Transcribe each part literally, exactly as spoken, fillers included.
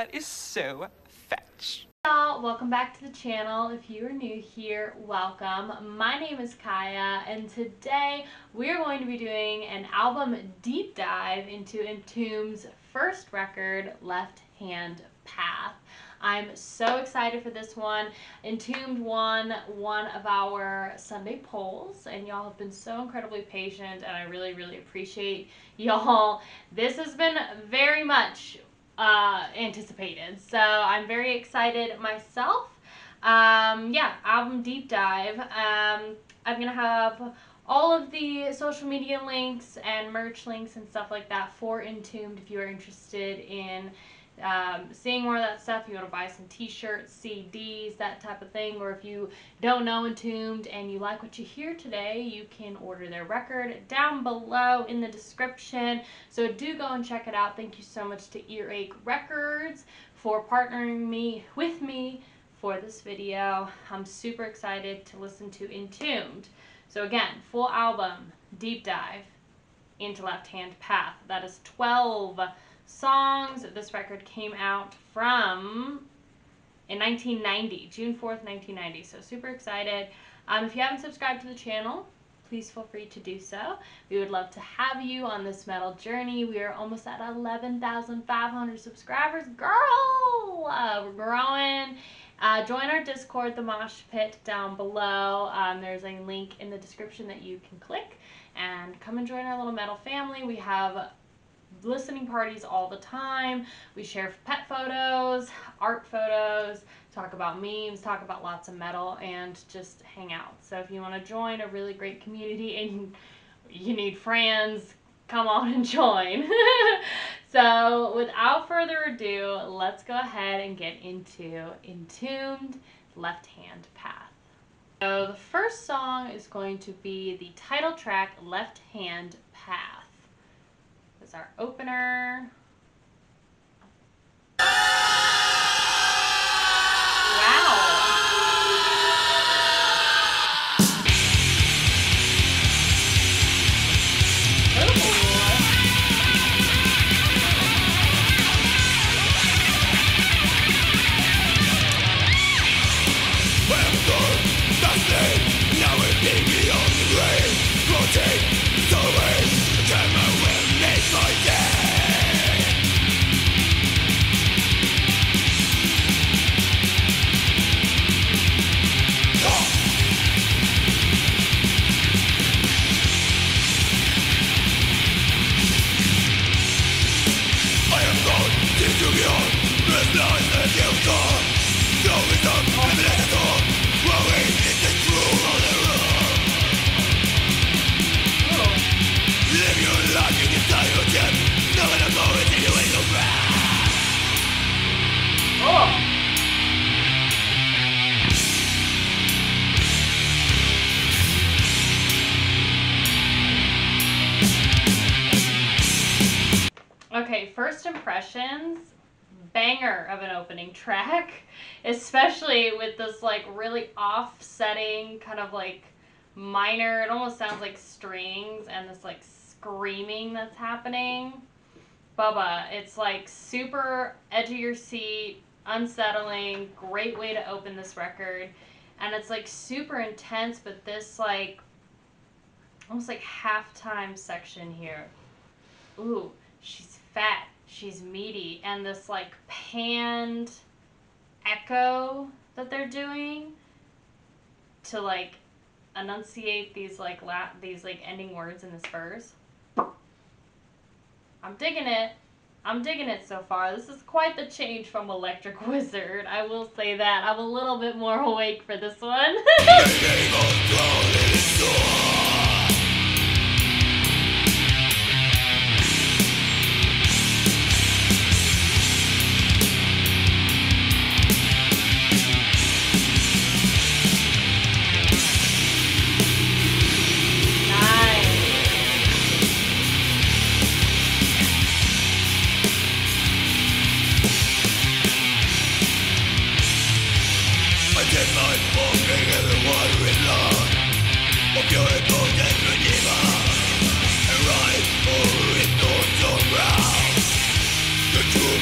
That is so fetch. Hey y'all, welcome back to the channel. If you are new here, welcome. My name is Kaiya, and today we're going to be doing an album deep dive into Entombed's first record, Left Hand Path. I'm so excited for this one. Entombed won one of our Sunday polls, and y'all have been so incredibly patient, and I really, really appreciate y'all. This has been very much uh, anticipated, so I'm very excited myself. Um, yeah, album deep dive. Um, I'm gonna have all of the social media links and merch links and stuff like that for Entombed if you are interested in Um, seeing more of that stuff. You want to buy some t-shirts, C Ds, that type of thing, or if you don't know Entombed and you like what you hear today, you can order their record down below in the description. So do go and check it out. Thank you so much to Earache Records for partnering me with me for this video. I'm super excited to listen to Entombed. So again, full album, deep dive into Left Hand Path. That is twelve songs. This record came out from in nineteen ninety, June fourth nineteen ninety, so super excited. Um, if you haven't subscribed to the channel, please feel free to do so. We would love to have you on this metal journey. We are almost at eleven thousand five hundred subscribers. Girl, uh, we're growing. Uh, join our Discord, the Mosh Pit, down below. Um, there's a link in the description that you can click and come and join our little metal family. We have listening parties all the time. We share pet photos, art photos, talk about memes, talk about lots of metal, and just hang out. So if you want to join a really great community and you need friends, come on and join. So without further ado, let's go ahead and get into Entombed, Left Hand Path. So the first song is going to be the title track, Left Hand Path. Is our opener. Okay, first impressions, banger of an opening track, especially with this like really offsetting kind of like minor, it almost sounds like strings, and this like screaming that's happening. Bubba, it's like super edge of your seat, unsettling, great way to open this record. And it's like super intense, but this like almost like halftime section here. Ooh, she's fat, she's meaty, and this like panned echo that they're doing to like enunciate these like la these like ending words in this verse. I'm digging it. I'm digging it so far. This is quite the change from Electric Wizard. I will say that. I'm a little bit more awake for this one.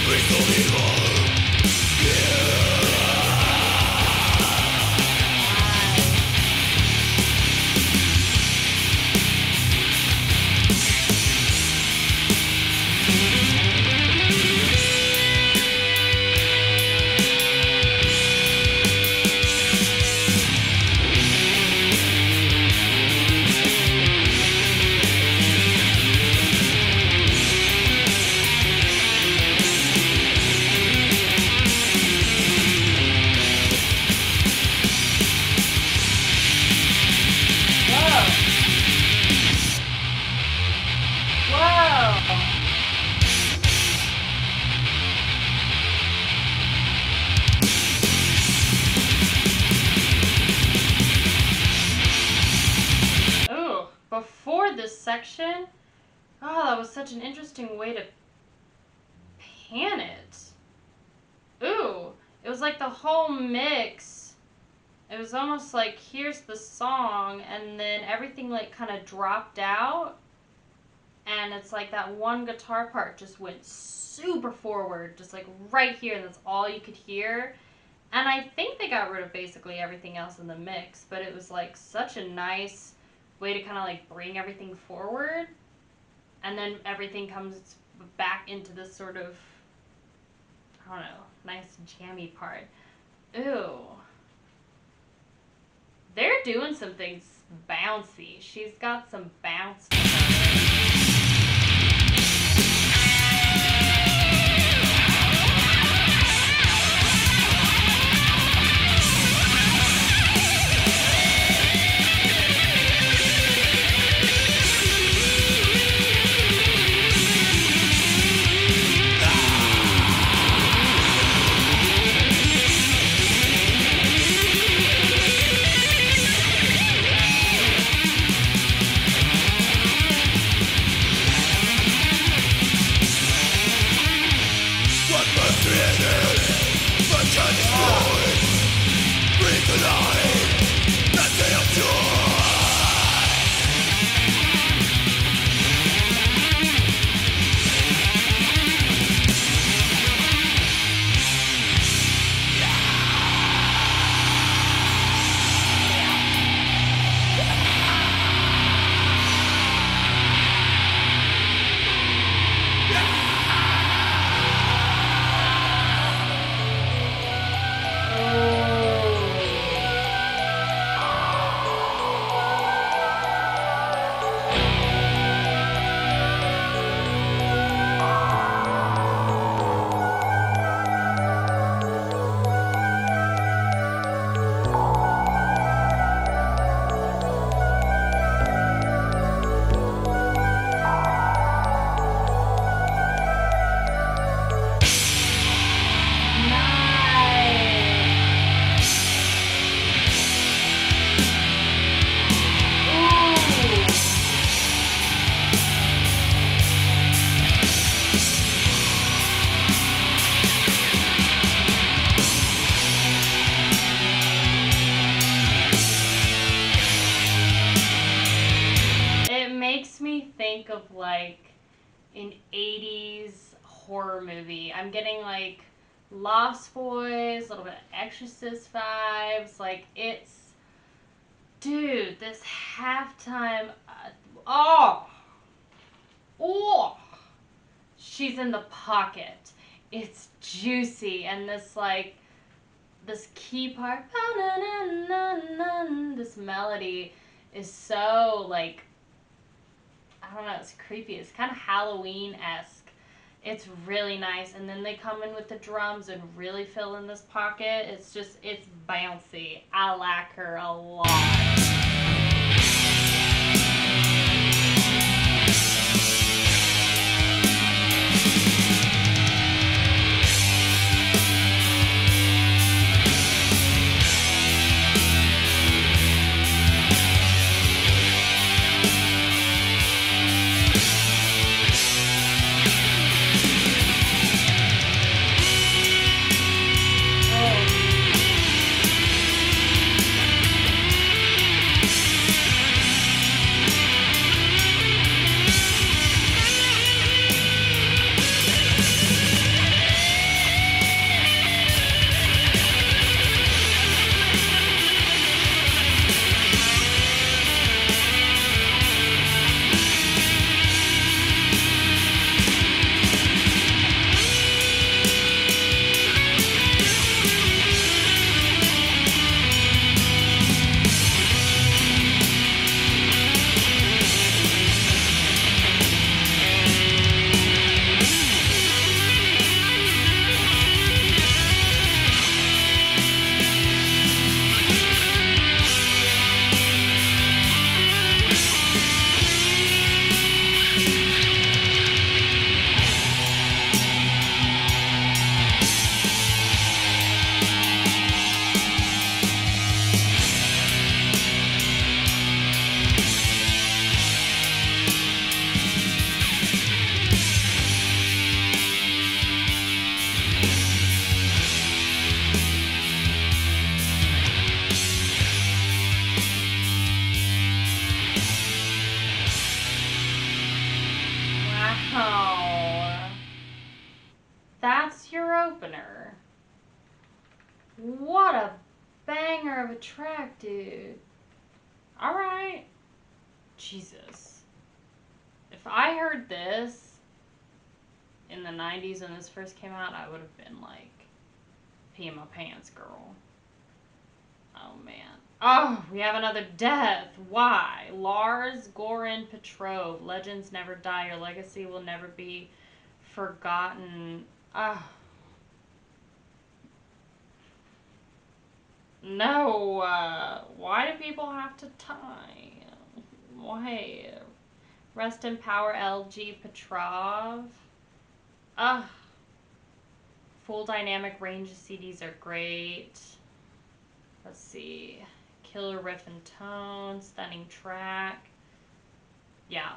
Break the evil. section. Oh, that was such an interesting way to pan it. Ooh, it was like the whole mix. It was almost like, here's the song, and then everything like kind of dropped out. And it's like that one guitar part just went super forward, just like right here, and that's all you could hear. And I think they got rid of basically everything else in the mix, but it was like such a nice way to kind of like bring everything forward. And then everything comes back into this sort of, I don't know, nice jammy part. Ooh. They're doing some things bouncy. She's got some bounce. Lost Boys, a little bit of Exorcist vibes, like it's, dude, this halftime, uh, oh, oh, she's in the pocket, it's juicy, and this like, this key part, this melody is so like, I don't know, it's creepy, it's kind of Halloween-esque. It's really nice, and then they come in with the drums and really fill in this pocket. It's just, it's bouncy. I like her a lot. banger of a track, dude. Alright. Jesus. If I heard this in the nineties when this first came out, I would have been like, peeing my pants, girl. Oh, man. Oh, we have another death. Why? Lars Göran Petrov. Legends never die. Your legacy will never be forgotten. Oh. No. Uh, why do people have to die? Why? Rest in power, L G Petrov. Ugh. Full dynamic range of C Ds are great. Let's see. Killer riff and tone, stunning track. Yeah.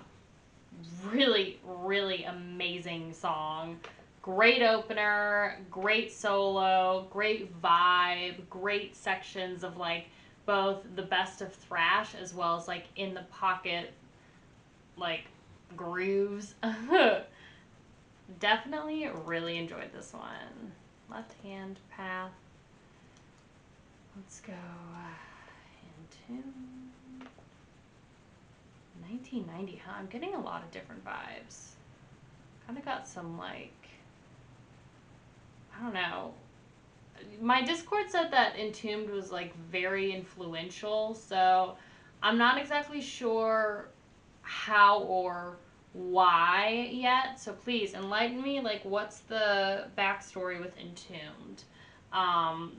Really, really amazing song. Great opener, great solo, great vibe, great sections of like both the best of thrash as well as like in the pocket, like grooves. Definitely really enjoyed this one. Left Hand Path. Let's go into nineteen ninety, huh? I'm getting a lot of different vibes. Kind of got some like, I don't know. My Discord said that Entombed was like very influential, so I'm not exactly sure how or why yet, so please enlighten me, like what's the backstory with Entombed. um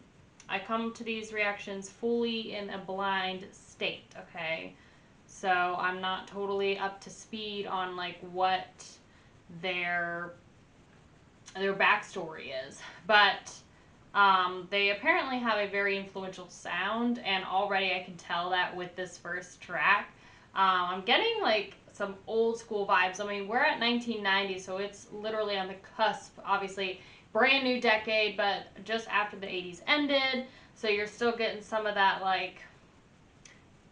I come to these reactions fully in a blind state, okay, so I'm not totally up to speed on like what their their backstory is, but um they apparently have a very influential sound, and already I can tell that with this first track. um I'm getting like some old school vibes. I mean, we're at nineteen ninety, so it's literally on the cusp, obviously, brand new decade, but just after the eighties ended, so you're still getting some of that, like,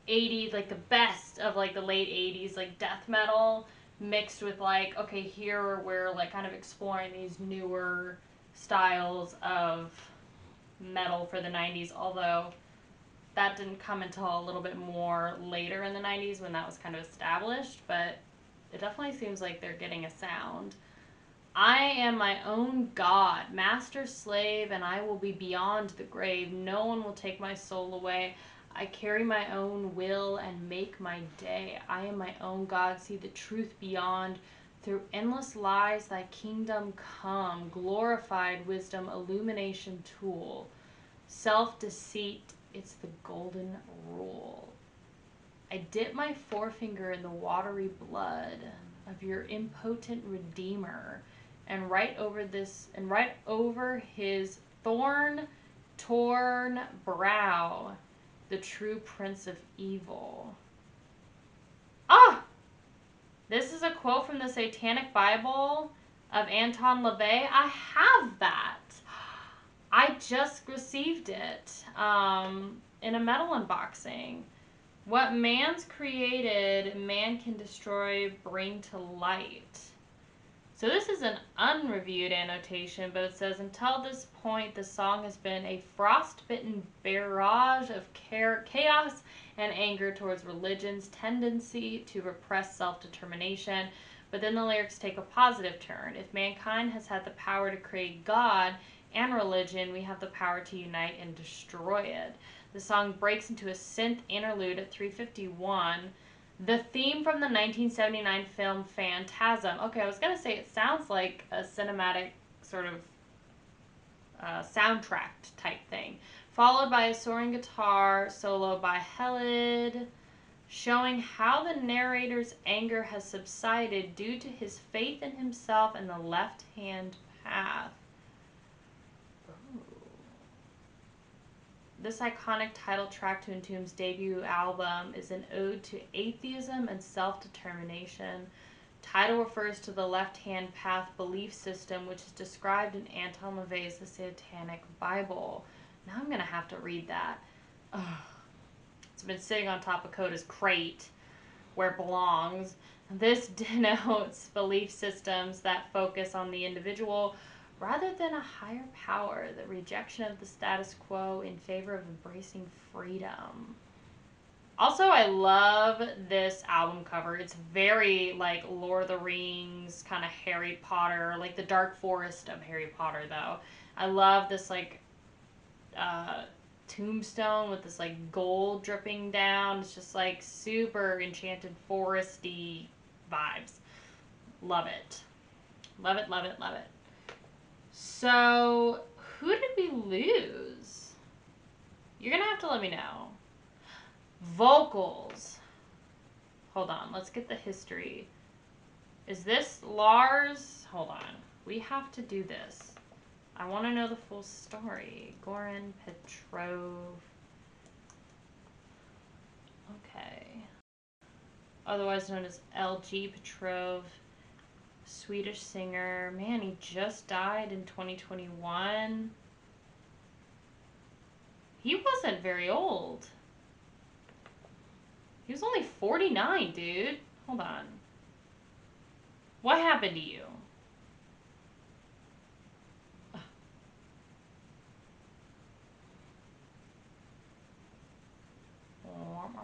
eighties, like, the best of, like, the late eighties, like, death metal, mixed with, like, okay, here we're, like, kind of exploring these newer styles of metal for the nineties, although that didn't come until a little bit more later in the nineties when that was kind of established, but it definitely seems like they're getting a sound. I am my own god, master slave, and I will be beyond the grave. No one will take my soul away. I carry my own will and make my day. I am my own god, see the truth beyond. Through endless lies, thy kingdom come. Glorified wisdom, illumination tool. Self-deceit, it's the golden rule. I dip my forefinger in the watery blood of your impotent redeemer, and right over this, and right over his thorn torn brow, the true prince of evil. Ah! This is a quote from the Satanic Bible of Anton LaVey. I have that. I just received it um, in a metal unboxing. What man's created, man can destroy, bring to light. So this is an unreviewed annotation, but it says, until this point, the song has been a frostbitten barrage of chaos and anger towards religion's tendency to repress self-determination. But then the lyrics take a positive turn. If mankind has had the power to create God and religion, we have the power to unite and destroy it. The song breaks into a synth interlude at three fifty-one, the theme from the nineteen seventy-nine film Phantasm. Okay, I was gonna say it sounds like a cinematic sort of uh, soundtrack type thing, followed by a soaring guitar solo by Hellid, showing how the narrator's anger has subsided due to his faith in himself and the left-hand path. This iconic title track to Entombed's debut album is an ode to atheism and self-determination. Title refers to the left-hand path belief system, which is described in Anton LaVey's The Satanic Bible. Now I'm going to have to read that. Ugh. It's been sitting on top of Coda's crate, where it belongs. This denotes belief systems that focus on the individual rather than a higher power, the rejection of the status quo in favor of embracing freedom. Also, I love this album cover. It's very, like, Lord of the Rings, kind of Harry Potter, like the dark forest of Harry Potter, though. I love this, like, uh, tombstone with this, like, gold dripping down. It's just, like, super enchanted foresty vibes. Love it. Love it, love it, love it. So, who did we lose? You're going to have to let me know. Vocals. Hold on. Let's get the history. Is this Lars? Hold on. We have to do this. I want to know the full story. Göran Petrov. Okay. Otherwise known as L G Petrov. Swedish singer. Man, he just died in twenty twenty-one. He wasn't very old. He was only forty-nine, dude. Hold on. What happened to you? Ugh.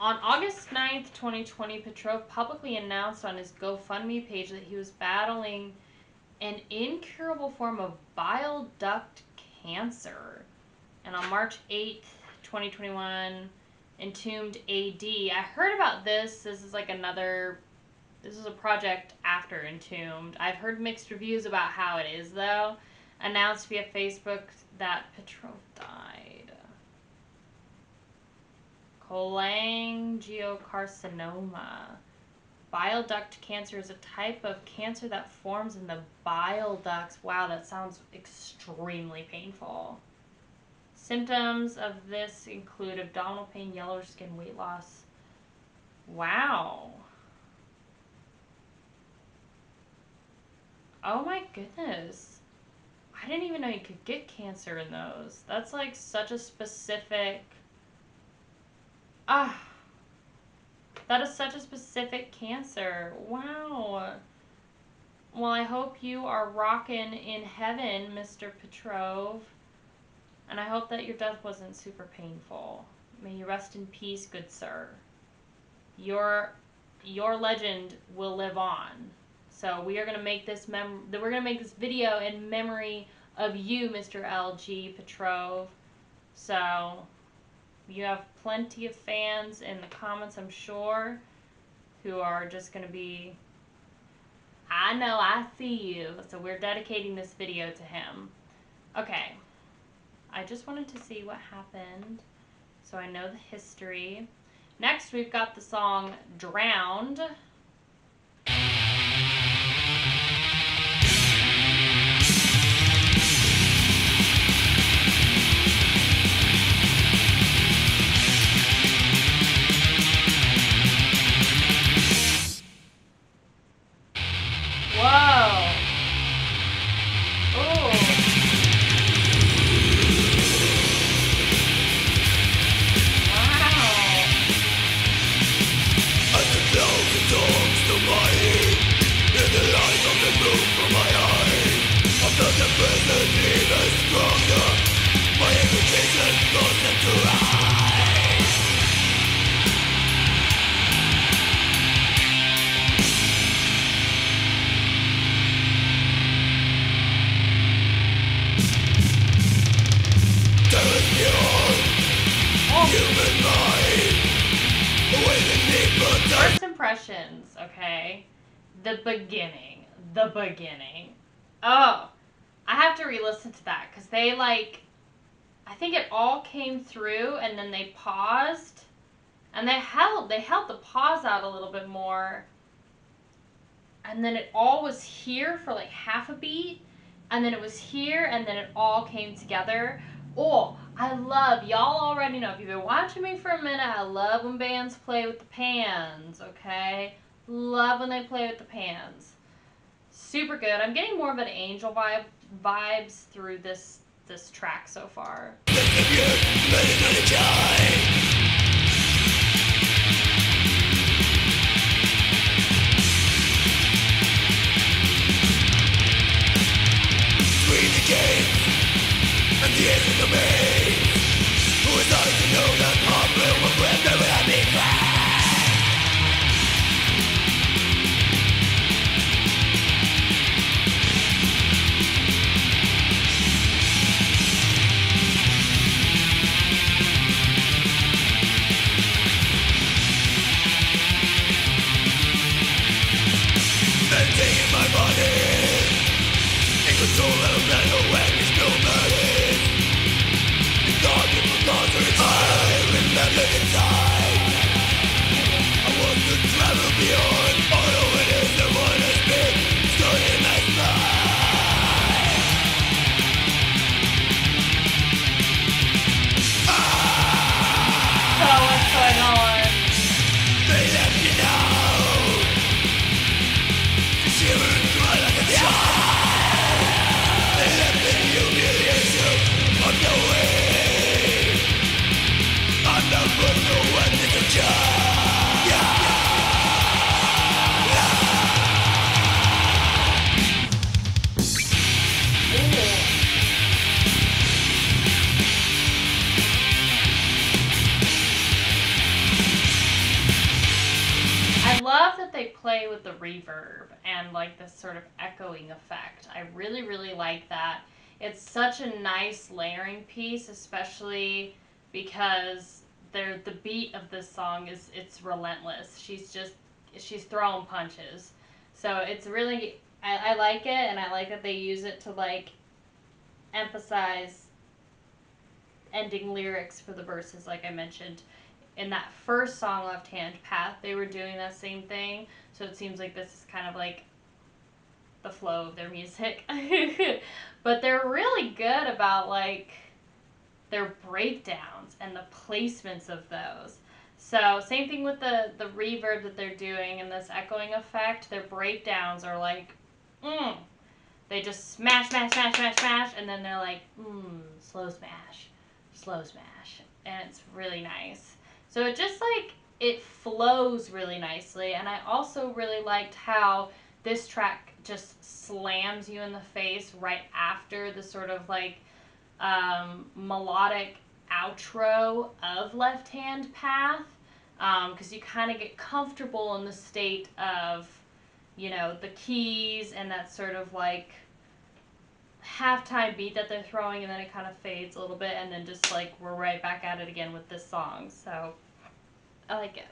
On August ninth, twenty twenty, Petrov publicly announced on his GoFundMe page that he was battling an incurable form of bile duct cancer. And on March eighth, twenty twenty-one, Entombed A D. I heard about this. This is like another, this is a project after Entombed. I've heard mixed reviews about how it is, though. Announced via Facebook that Petrov died. Cholangiocarcinoma. Bile duct cancer is a type of cancer that forms in the bile ducts. Wow, that sounds extremely painful. Symptoms of this include abdominal pain, yellowish skin, weight loss. Wow. Oh my goodness. I didn't even know you could get cancer in those. That's like such a specific... Ah. That is such a specific cancer. Wow. Well, I hope you are rocking in heaven, Mister Petrov. And I hope that your death wasn't super painful. May you rest in peace, good sir. Your your legend will live on. So we are gonna make this mem we're gonna make this video in memory of you, Mister L G Petrov. So you have plenty of fans in the comments, I'm sure, who are just gonna be, I know, I see you. So we're dedicating this video to him. Okay. I just wanted to see what happened, so I know the history. Next, we've got the song Drowned. First impressions, okay? The beginning. The beginning. Oh, I have to re-listen to that because they, like, I think it all came through and then they paused and they held, they held the pause out a little bit more. And then it all was here for like half a beat and then it was here and then it all came together. Oh, I love, y'all already know, if you've been watching me for a minute, I love when bands play with the pans, okay? Love when they play with the pans. Super good. I'm getting more of an Angel vibe vibes through this this track so far. A nice layering piece, especially because they're, the beat of this song is it's relentless. She's just she's throwing punches, so it's really I, I like it, and I like that they use it to like emphasize ending lyrics for the verses, like I mentioned. In that first song, Left Hand Path, they were doing that same thing, so it seems like this is kind of like the flow of their music. But they're really good about, like, their breakdowns and the placements of those. So, same thing with the, the reverb that they're doing and this echoing effect. Their breakdowns are like, mmm. They just smash, smash, smash, smash, smash, and then they're like, mmm, slow smash, slow smash. And it's really nice. So, it just, like, it flows really nicely. And I also really liked how this track just slams you in the face right after the sort of like um, melodic outro of Left Hand Path, because um, you kind of get comfortable in the state of, you know, the keys and that sort of like halftime beat that they're throwing, and then it kind of fades a little bit, and then just like we're right back at it again with this song. So I like it.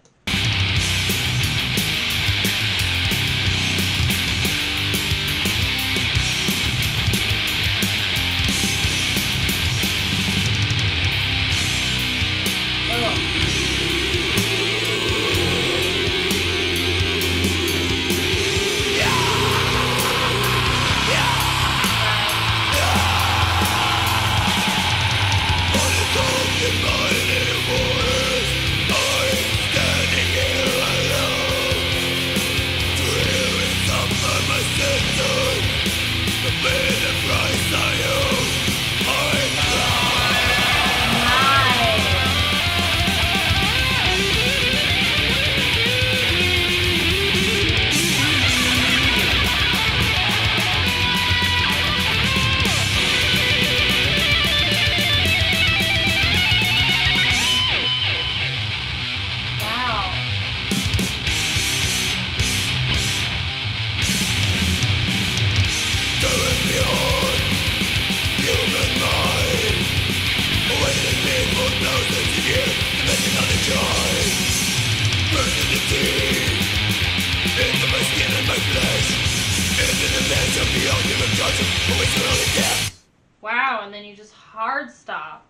Wow, and then you just hard stop.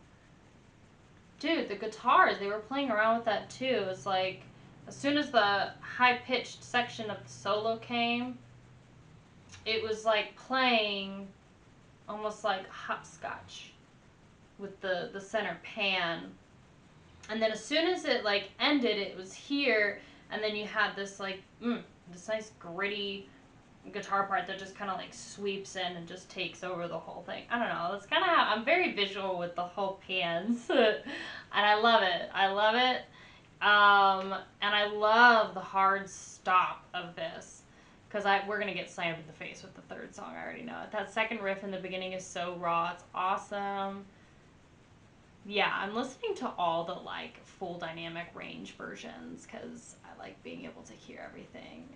Dude, the guitars, they were playing around with that too. It's like, as soon as the high-pitched section of the solo came, it was like playing almost like hopscotch with the, the center pan. And then as soon as it like ended, it was here, and then you had this like, mm, this nice gritty guitar part that just kind of like sweeps in and just takes over the whole thing. I don't know, that's kind of how I'm very visual with the whole pans. And I love it. I love it. Um, and I love the hard stop of this, because I we're going to get slammed in the face with the third song. I already know it. That second riff in the beginning is so raw. It's awesome. Yeah, I'm listening to all the, like, full dynamic range versions because I like being able to hear everything.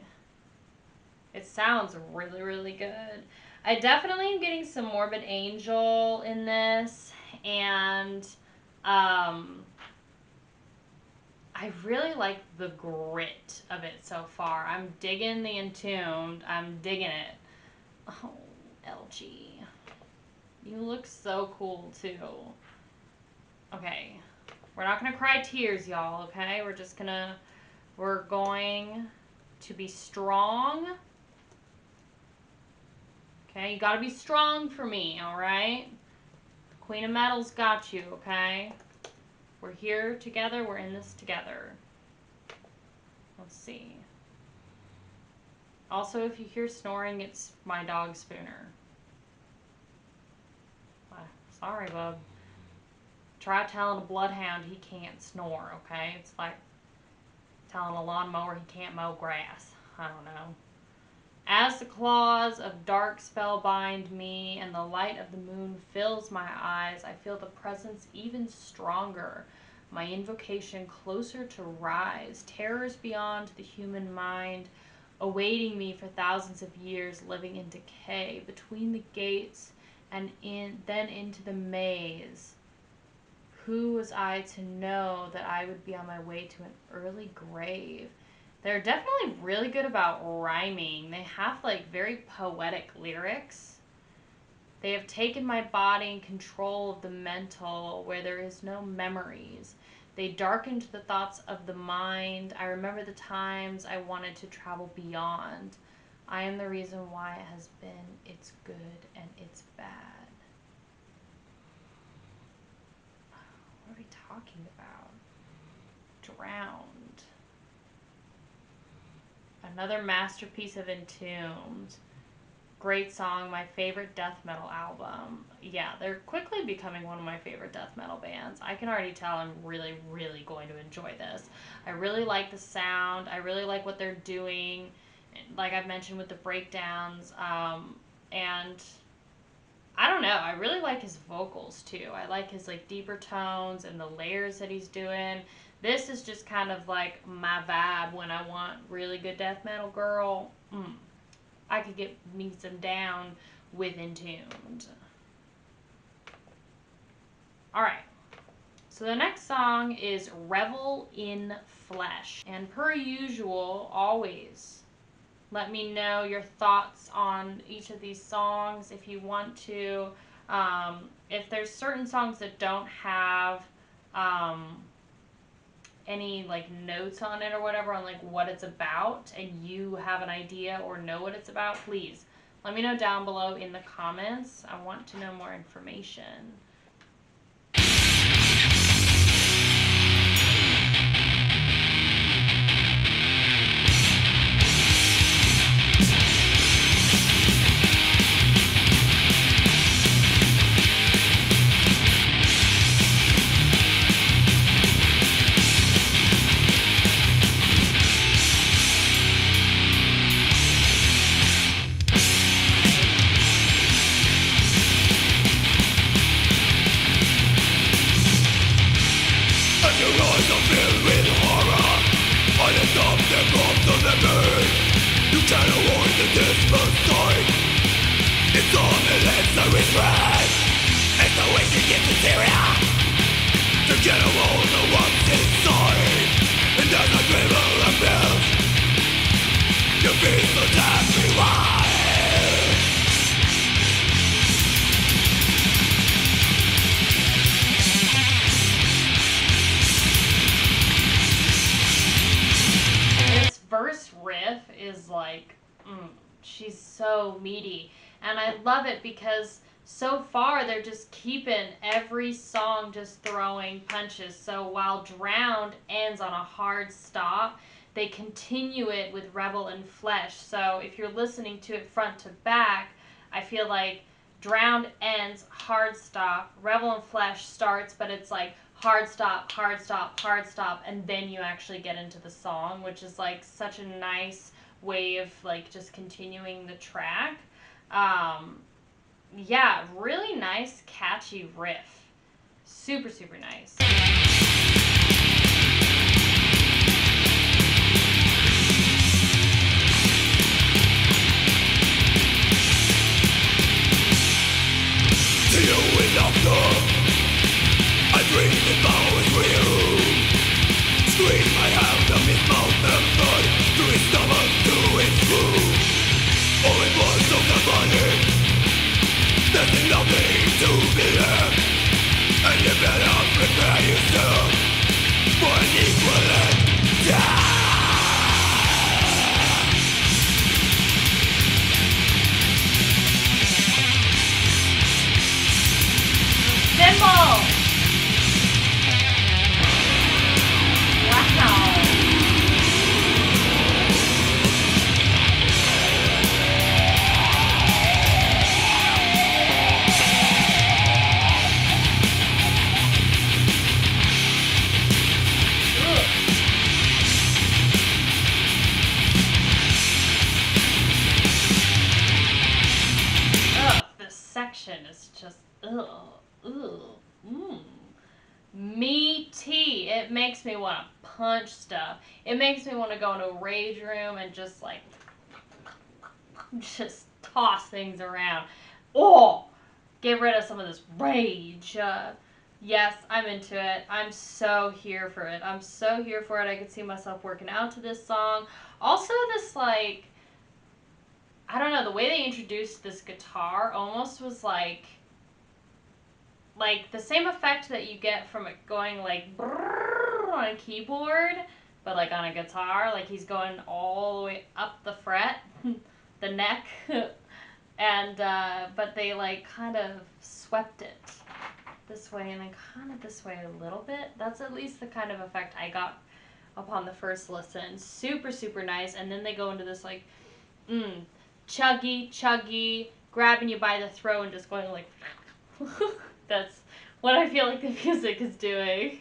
It sounds really, really good. I definitely am getting some Morbid Angel in this, and um, I really like the grit of it so far. I'm digging the Entombed. I'm digging it. Oh, L G. You look so cool, too. Okay, we're not gonna cry tears, y'all, okay? We're just gonna, we're going to be strong. Okay, you gotta be strong for me, all right? Queen of Metal's got you, okay? We're here together, we're in this together. Let's see. Also, if you hear snoring, it's my dog, Spooner. Sorry, bub. Try telling a bloodhound he can't snore, okay? It's like telling a lawnmower he can't mow grass. I don't know. As the claws of dark spell bind me and the light of the moon fills my eyes, I feel the presence even stronger, my invocation closer to rise, terrors beyond the human mind, awaiting me for thousands of years, living in decay, between the gates and in, then into the maze. Who was I to know that I would be on my way to an early grave? They're definitely really good about rhyming. They have, like, very poetic lyrics. They have taken my body in control of the mental, where there is no memories. They darkened the thoughts of the mind. I remember the times I wanted to travel beyond. I am the reason why it has been. It's good and it's bad. What are we talking about? Drowned. Another masterpiece of Entombed. Great song, my favorite death metal album. Yeah, they're quickly becoming one of my favorite death metal bands. I can already tell I'm really, really going to enjoy this. I really like the sound. I really like what they're doing. Like I've mentioned with the breakdowns. Um, and... I don't know. I really like his vocals, too. I like his, like, deeper tones and the layers that he's doing. This is just kind of, like, my vibe when I want really good death metal, girl. Mm. I could get me some down with Entombed. Alright. So the next song is Revel in Flesh. And per usual, always... let me know your thoughts on each of these songs if you want to. Um, if there's certain songs that don't have um, any like notes on it or whatever on like what it's about and you have an idea or know what it's about, please let me know down below in the comments. I want to know more information. This verse riff is like, mm, she's so meaty. And I love it because so far they're just keeping every song just throwing punches. So while Drowned ends on a hard stop, they continue it with Revel in Flesh. So if you're listening to it front to back, I feel like Drowned ends, hard stop, Revel in Flesh starts, but it's like hard stop, hard stop, hard stop, and then you actually get into the song, which is like such a nice way of like just continuing the track. Um, yeah, really nice catchy riff. Super, super nice. See you in laughter. I dream about you. Scream, I have the mid-mouth and blood to his stomach, to his food. All it was of the body. There's nothing to be left. And you better prepare yourself for an equal end. Yeah! Wow. Ugh, this section is just ugh. Ooh, mmm, meaty. It makes me want to punch stuff. It makes me want to go into a rage room and just like, just toss things around. Oh, get rid of some of this rage. Uh, yes, I'm into it. I'm so here for it. I'm so here for it. I could see myself working out to this song. Also this like, I don't know, the way they introduced this guitar almost was like, like the same effect that you get from it going like brrrr on a keyboard, but like on a guitar, like he's going all the way up the fret, the neck, and uh, but they like kind of swept it this way and then kind of this way a little bit. That's at least the kind of effect I got upon the first listen. Super, super nice. And then they go into this like, mm, chuggy, chuggy, grabbing you by the throat and just going like. That's what I feel like the music is doing.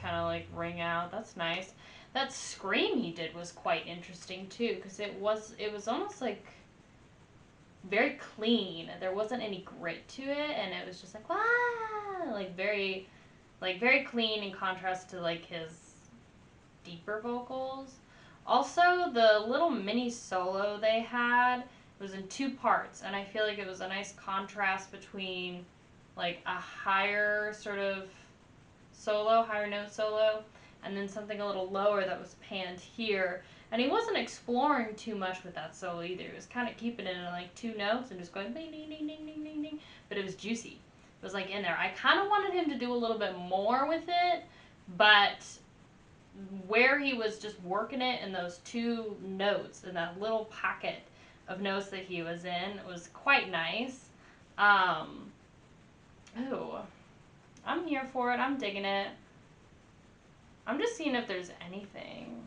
Kind of like ring out. That's nice. That scream he did was quite interesting too, because it was it was almost like very clean. There wasn't any grit to it, and it was just like wow, like very like very clean in contrast to like his deeper vocals. Also, the little mini solo they had was in two parts, and I feel like it was a nice contrast between like a higher sort of solo, higher note solo, and then something a little lower that was panned here. And he wasn't exploring too much with that solo either. He was kind of keeping it in like two notes and just going ding, ding, ding, ding, ding, ding, ding. But it was juicy. It was like in there. I kind of wanted him to do a little bit more with it, but where he was just working it in those two notes, in that little pocket of notes that he was in, was quite nice. Um, ooh. I'm here for it. I'm digging it. I'm just seeing if there's anything.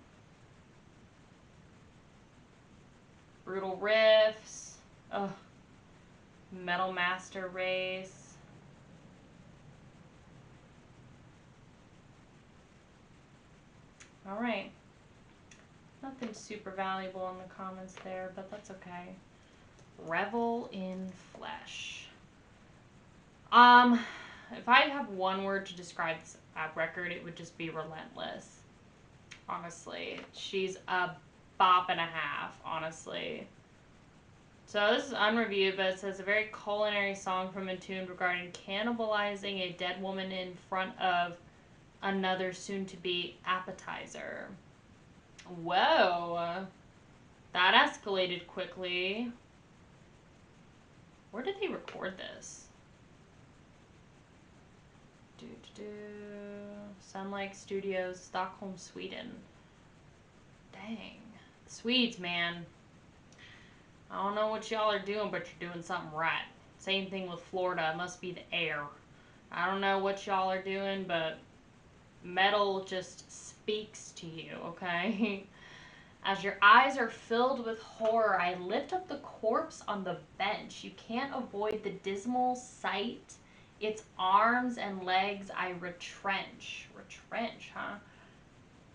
Brutal riffs. Ugh. Metal Master Race. All right. Nothing super valuable in the comments there, but that's okay. Revel in flesh. Um, if I have one word to describe this record, it would just be relentless. Honestly, she's a bop and a half, honestly. So this is unreviewed, but it says a very culinary song from Entombed regarding cannibalizing a dead woman in front of another soon-to-be appetizer. Whoa. That escalated quickly. Where did they record this? Do, do, do. Sunlight Studios, Stockholm, Sweden. Dang. Swedes, man. I don't know what y'all are doing, but you're doing something right. Same thing with Florida. It must be the air. I don't know what y'all are doing, but metal just speaks to you, okay? As your eyes are filled with horror, I lift up the corpse on the bench. You can't avoid the dismal sight. Its arms and legs I retrench. Retrench, huh?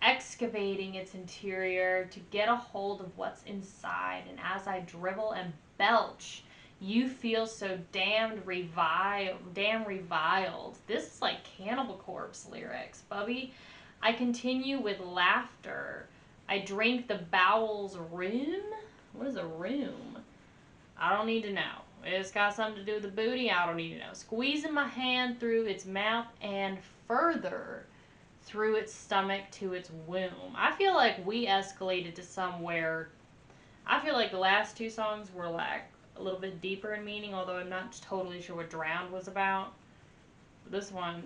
Excavating its interior to get a hold of what's inside. And as I dribble and belch, you feel so damned reviled. Damn reviled. This is like Cannibal Corpse lyrics, Bubby. I continue with laughter. I drink the bowels room. What is a room? I don't need to know. It's got something to do with the booty. I don't need to know. Squeezing my hand through its mouth and further through its stomach to its womb. I feel like we escalated to somewhere. I feel like the last two songs were like a little bit deeper in meaning, although I'm not totally sure what Drowned was about. But this one,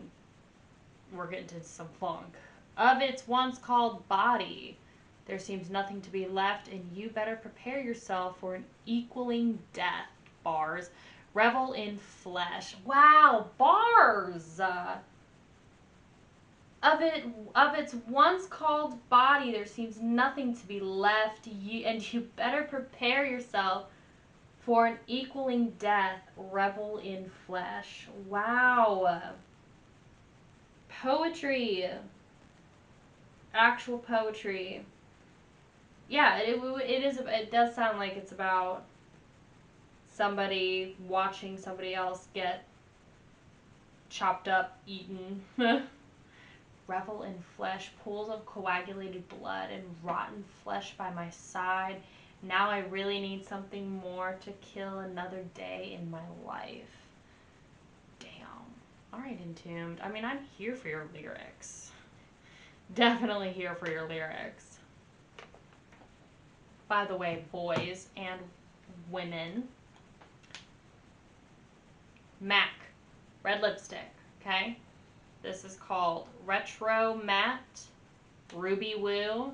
we're getting to some funk. Of its once called body, there seems nothing to be left, and you better prepare yourself for an equaling death. Bars. Revel in flesh. Wow, bars! Uh, of it, of its once called body, there seems nothing to be left, you, and you better prepare yourself for an equaling death. Revel in flesh. Wow. Poetry. Actual poetry. Yeah, it, it is. It does sound like it's about somebody watching somebody else get chopped up, eaten. Revel in flesh, pools of coagulated blood and rotten flesh by my side. Now I really need something more to kill another day in my life. Damn. All right, Entombed. I mean, I'm here for your lyrics. Definitely here for your lyrics. By the way, boys and women, M A C, red lipstick, okay? This is called Retro Matte Ruby Woo.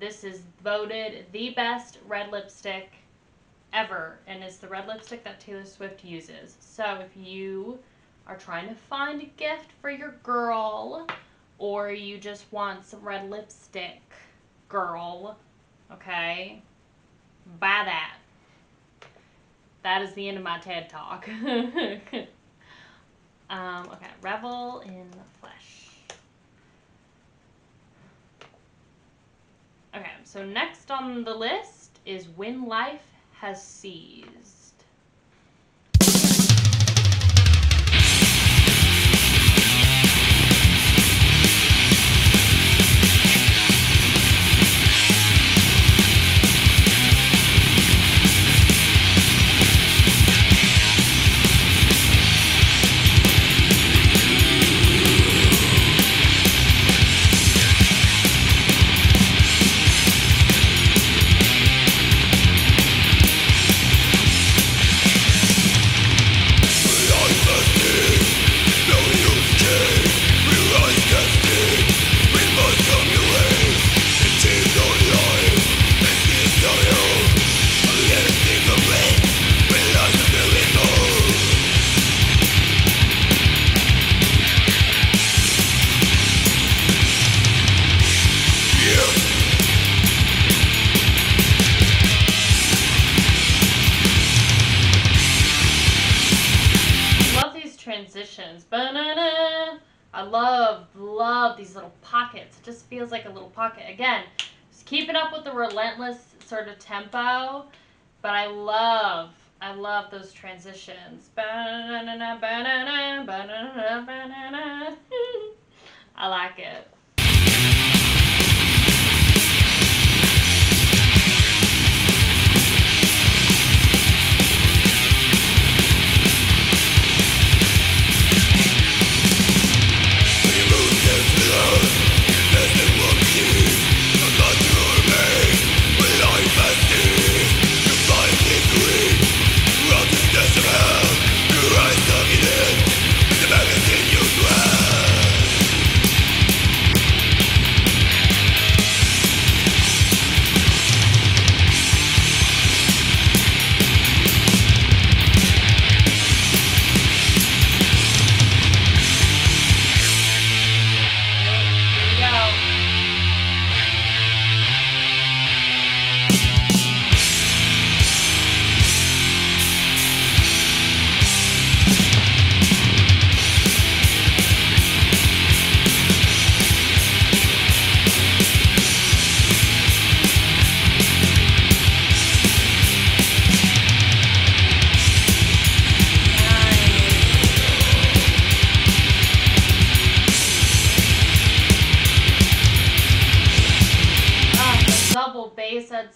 This is voted the best red lipstick ever, and it's the red lipstick that Taylor Swift uses. So if you are trying to find a gift for your girl, or you just want some red lipstick, girl, okay, buy that. That is the end of my TED Talk. um, okay, Revel in flesh. Okay, so next on the list is When Life Has Seized. Again, just keeping up with the relentless sort of tempo, but I love I love those transitions. Banana, banana, banana, banana. I like it.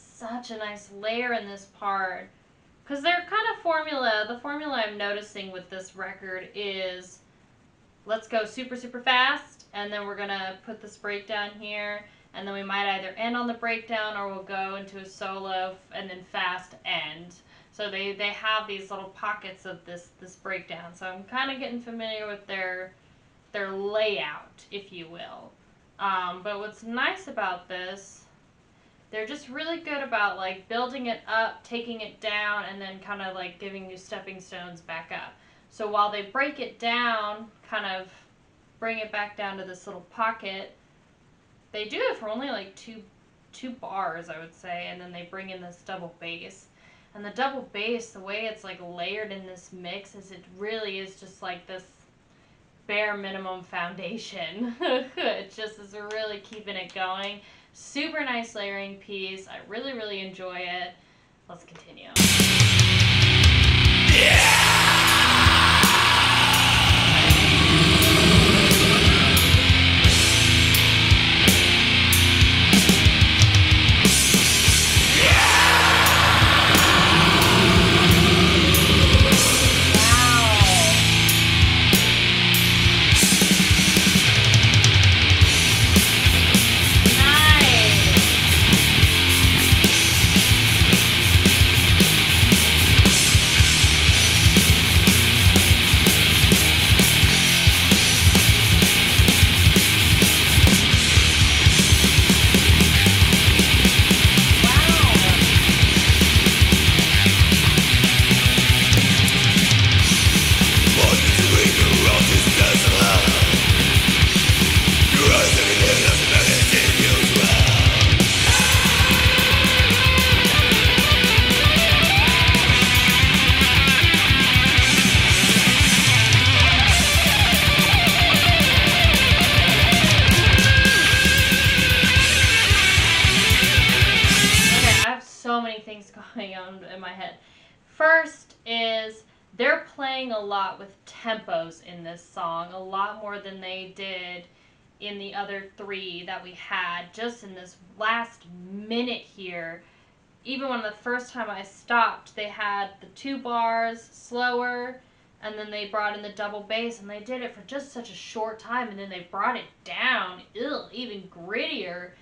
Such a nice layer in this part, because they're kind of formula the formula I'm noticing with this record is, let's go super super fast, and then we're gonna put this breakdown here, and then we might either end on the breakdown or we'll go into a solo and then fast end. So they they have these little pockets of this this breakdown, so I'm kind of getting familiar with their their layout, if you will. Um, but what's nice about this, they're just really good about, like, building it up, taking it down, and then kind of, like, giving you stepping stones back up. So while they break it down, kind of bring it back down to this little pocket, they do it for only, like, two two bars, I would say, and then they bring in this double bass. And the double bass, the way it's, like, layered in this mix is it really is just, like, this bare minimum foundation. It just is really keeping it going. Super nice layering piece. I really, really enjoy it. Let's continue. Yeah! Tempos in this song, a lot more than they did in the other three that we had, just in this last minute here. Even when the first time I stopped, they had the two bars slower, and then they brought in the double bass, and they did it for just such a short time, and then they brought it down, ew, even grittier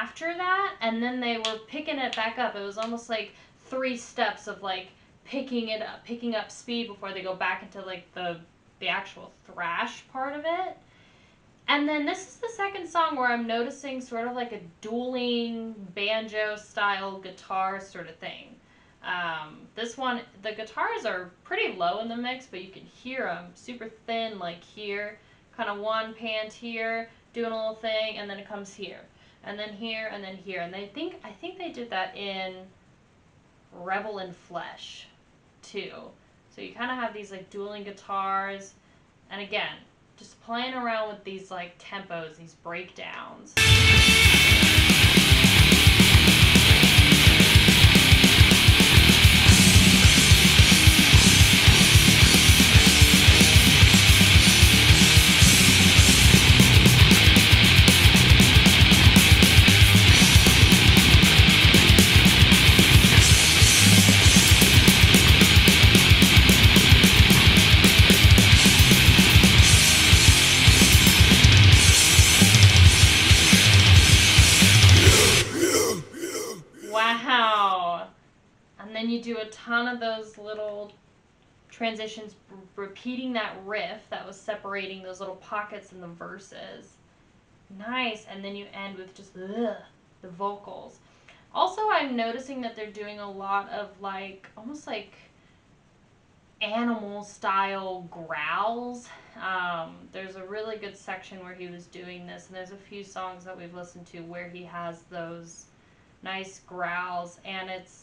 after that, and then they were picking it back up. It was almost like three steps of, like, picking it up, picking up speed before they go back into, like, the the actual thrash part of it. And then this is the second song where I'm noticing sort of like a dueling banjo style guitar sort of thing. Um, this one, the guitars are pretty low in the mix, but you can hear them super thin, like here, kind of one panned here, doing a little thing, and then it comes here, and then here, and then here. And they think, I think they did that in Revel in Flesh too. So you kind of have these, like, dueling guitars, and again, just playing around with these, like, tempos, these breakdowns. then you do a ton of those little transitions, repeating that riff that was separating those little pockets in the verses. Nice. And then you end with just ugh, the vocals. Also, I'm noticing that they're doing a lot of like almost like animal style growls. Um, there's a really good section where he was doing this, and there's a few songs that we've listened to where he has those nice growls, and it's,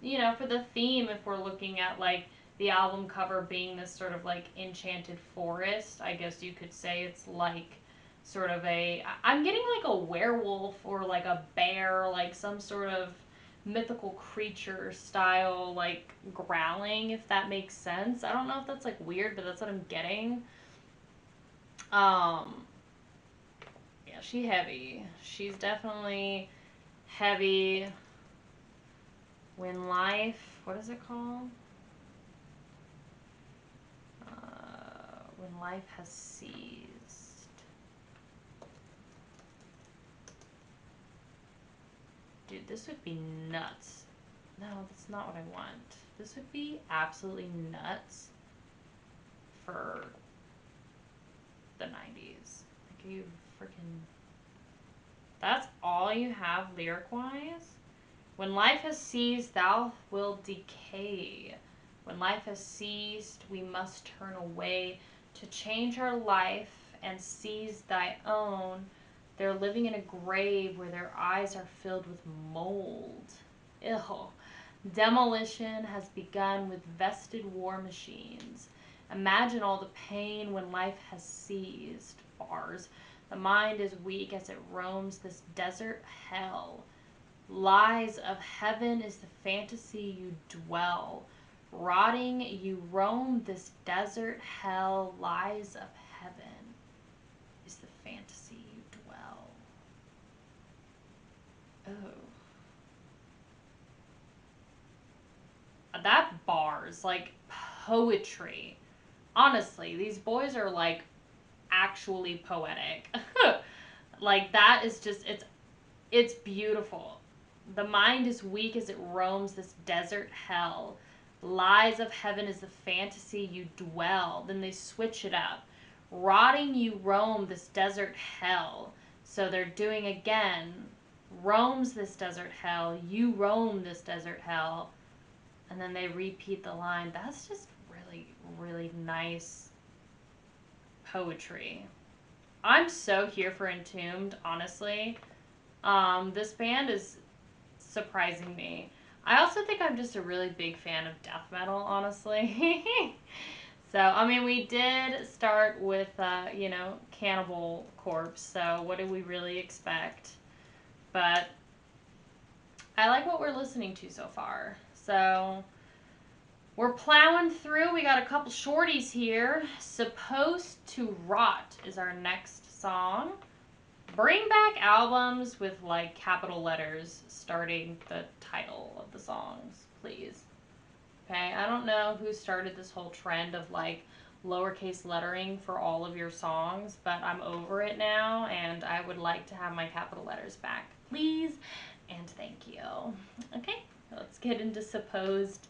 you know, for the theme, if we're looking at like the album cover being this sort of like enchanted forest, I guess you could say it's like sort of a, I'm getting like a werewolf or like a bear, like some sort of mythical creature style like growling, if that makes sense. I don't know if that's like weird, but that's what I'm getting. Um yeah, she heavy. She's definitely heavy. When Life, what is it called? Uh, When Life Has Seized. Dude, this would be nuts. No, that's not what I want. This would be absolutely nuts for the nineties. Like, are you freaking... That's all you have lyric-wise? When life has ceased, thou wilt decay. When life has ceased, we must turn away. To change our life and seize thy own, they're living in a grave where their eyes are filled with mold. Ew. Demolition has begun with vested war machines. Imagine all the pain when life has seized. Bars. The mind is weak as it roams this desert hell. Lies of heaven is the fantasy you dwell. Rotting, you roam this desert hell. Lies of heaven is the fantasy you dwell. Oh. That bars, like poetry. Honestly, these boys are like actually poetic. Like that is just, it's, it's beautiful. The mind is weak as it roams this desert hell. Lies of heaven is the fantasy you dwell. Then they switch it up. Rotting you roam this desert hell. So they're doing again. Roams this desert hell. You roam this desert hell. And then they repeat the line. That's just really, really nice poetry. I'm so here for Entombed, honestly. Um, this band is... surprising me. I also think I'm just a really big fan of death metal, honestly. So, I mean, we did start with, uh, you know, Cannibal Corpse, so what did we really expect? But I like what we're listening to so far. So, we're plowing through. We got a couple shorties here. Supposed to Rot is our next song. Bring back albums with, like, capital letters starting the title of the songs, please. Okay, I don't know who started this whole trend of, like, lowercase lettering for all of your songs, but I'm over it now, and I would like to have my capital letters back, please, and thank you. Okay, let's get into Supposed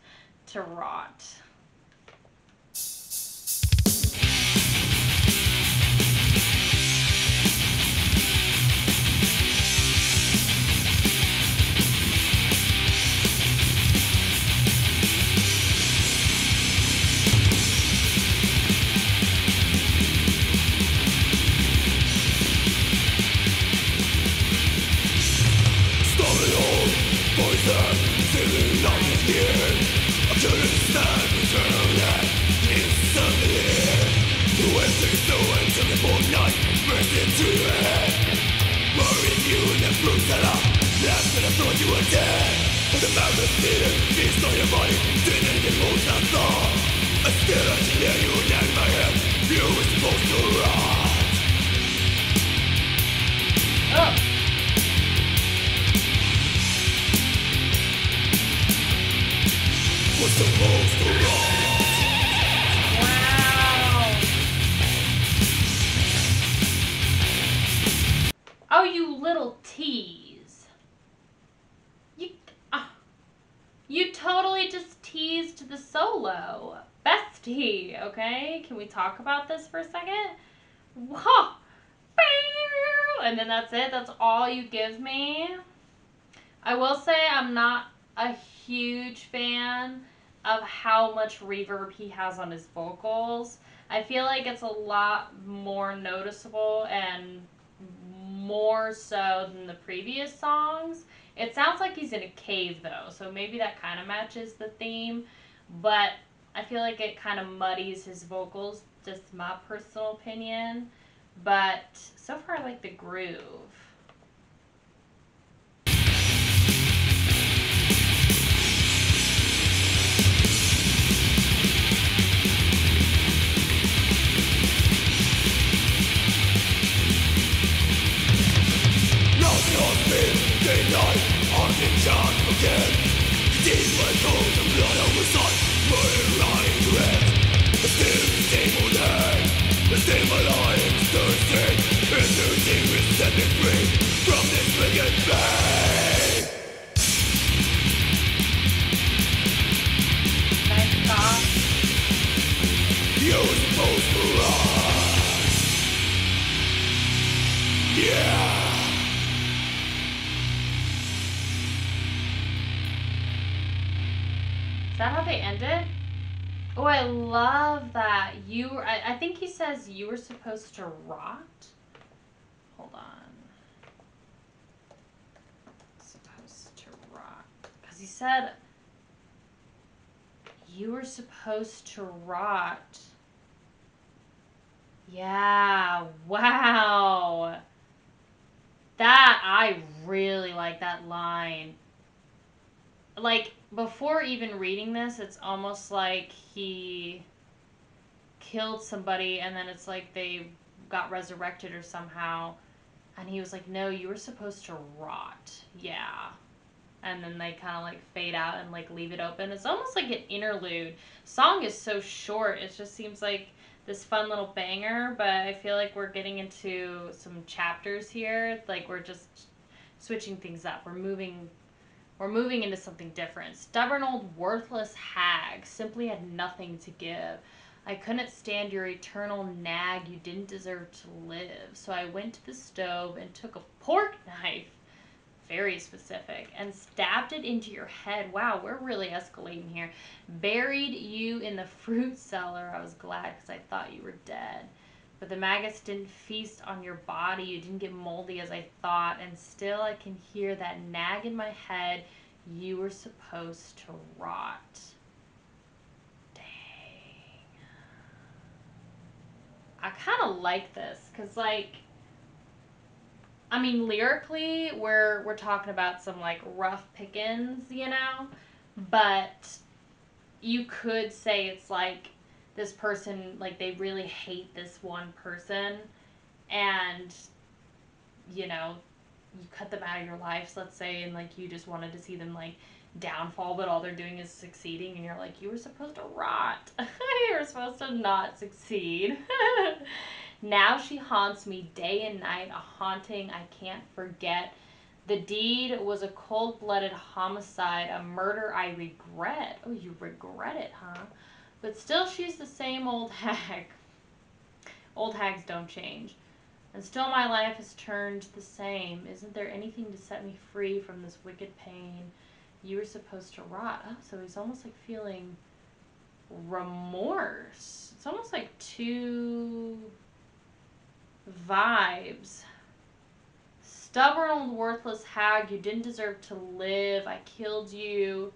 to Rot. to the solo. Bestie, okay? Can we talk about this for a second? Whoa. And then that's it. That's all you give me. I will say I'm not a huge fan of how much reverb he has on his vocals. I feel like it's a lot more noticeable and more so than the previous songs. It sounds like he's in a cave though, so maybe that kind of matches the theme, but I feel like it kind of muddies his vocals, just my personal opinion. But so far I like the groove. Daylight on the town again. Deep my cold and blood oversight. We're lying red. A still stable day. A stable life Thursday. And Thursday will set me free from this brilliant pain. Nice talk. You're supposed to run. Yeah. Is that how they end it? Oh, I love that. You, I, I think he says you were supposed to rot. Hold on. Supposed to rot. Because he said you were supposed to rot. Yeah, wow. That, I really like that line. Like, before even reading this, it's almost like he killed somebody and then it's like they got resurrected or somehow. And he was like, no, you were supposed to rot. Yeah. And then they kind of like fade out and like leave it open. It's almost like an interlude. Song is so short. It just seems like this fun little banger, but I feel like we're getting into some chapters here. Like we're just switching things up. We're moving We're moving into something different. Stubborn old worthless hag simply had nothing to give. I couldn't stand your eternal nag. You didn't deserve to live. So I went to the stove and took a pork knife, very specific, and stabbed it into your head. Wow, we're really escalating here. Buried you in the fruit cellar. I was glad because I thought you were dead. But the maggots didn't feast on your body. You didn't get moldy as I thought. And still I can hear that nag in my head. You were supposed to rot. Dang. I kind of like this. Because, like, I mean, lyrically, we're, we're talking about some, like, rough pickings, you know? But you could say it's, like, this person, like, they really hate this one person, and, you know, you cut them out of your life, let's say, and, like, you just wanted to see them, like, downfall, but all they're doing is succeeding, and you're like, you were supposed to rot. You were supposed to not succeed. Now she haunts me day and night, a haunting I can't forget. The deed was a cold-blooded homicide, a murder I regret. Oh, you regret it, huh? But still she's the same old hag. Old hags don't change. And still my life has turned the same. Isn't there anything to set me free from this wicked pain? You were supposed to rot. Oh, so he's almost like feeling remorse. It's almost like two vibes. Stubborn old worthless hag, you didn't deserve to live. I killed you.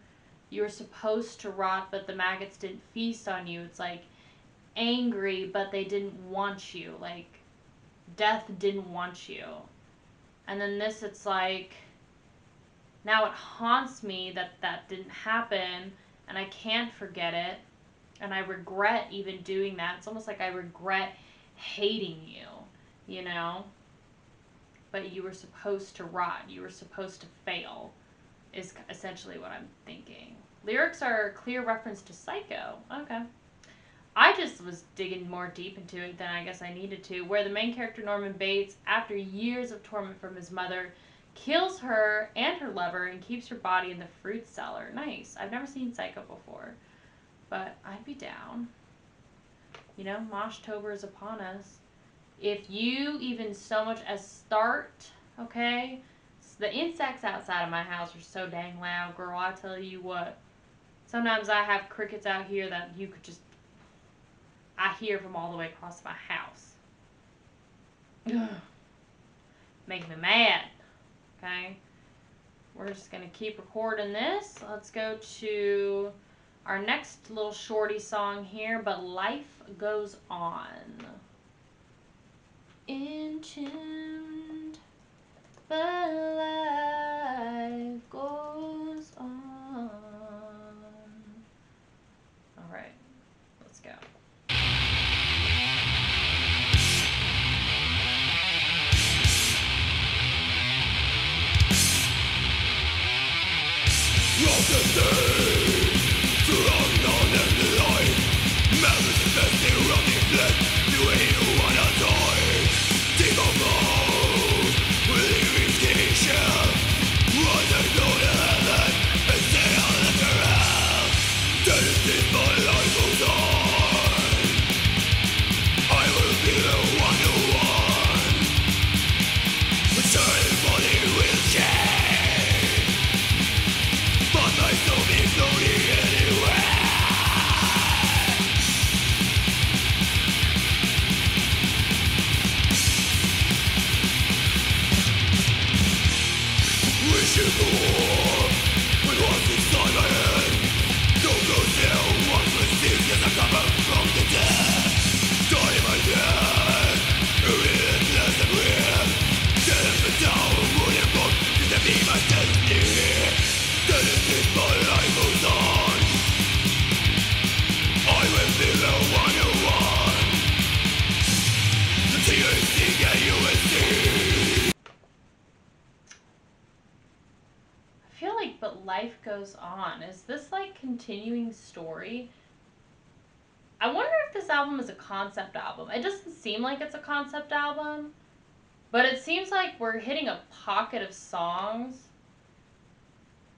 You were supposed to rot, but the maggots didn't feast on you. It's like angry, but they didn't want you. Like death didn't want you. And then this, it's like, now it haunts me that that didn't happen, and I can't forget it. And I regret even doing that. It's almost like I regret hating you, you know? But you were supposed to rot. You were supposed to fail. Is essentially what I'm thinking. Lyrics are a clear reference to Psycho. Okay. I just was digging more deep into it than I guess I needed to, where the main character Norman Bates, after years of torment from his mother, kills her and her lover and keeps her body in the fruit cellar. Nice. I've never seen Psycho before. but I'd be down. You know, Moshtober is upon us. If you even so much as start, okay? The insects outside of my house are so dang loud, girl. I tell you what. Sometimes I have crickets out here that you could just... I hear from all the way across my house. Ugh. Make me mad. Okay? We're just going to keep recording this. Let's go to our next little shorty song here. But life goes on. In tuned, but life goes on. All right, let's go. Your destiny to unknown and light. Marriage is best ironic let you hear what I die. Think of all with irritation. What I know to heaven and stay on the ground. That is this my life goes on. I will be the one who won. But certainly will change. I still be floating anywhere. Wishing for when what's inside my head. Don't go there, what's received as I come up from the dead. Dying my death, relentless and weird. Dead as the town wooden book, used to be my destiny. That is it, my life goes on. I will be the one who won. The T O C K U S C. I feel like But Life Goes On. Is this like continuing story? I wonder if this album is a concept album. It doesn't seem like it's a concept album, but it seems like we're hitting a pocket of songs.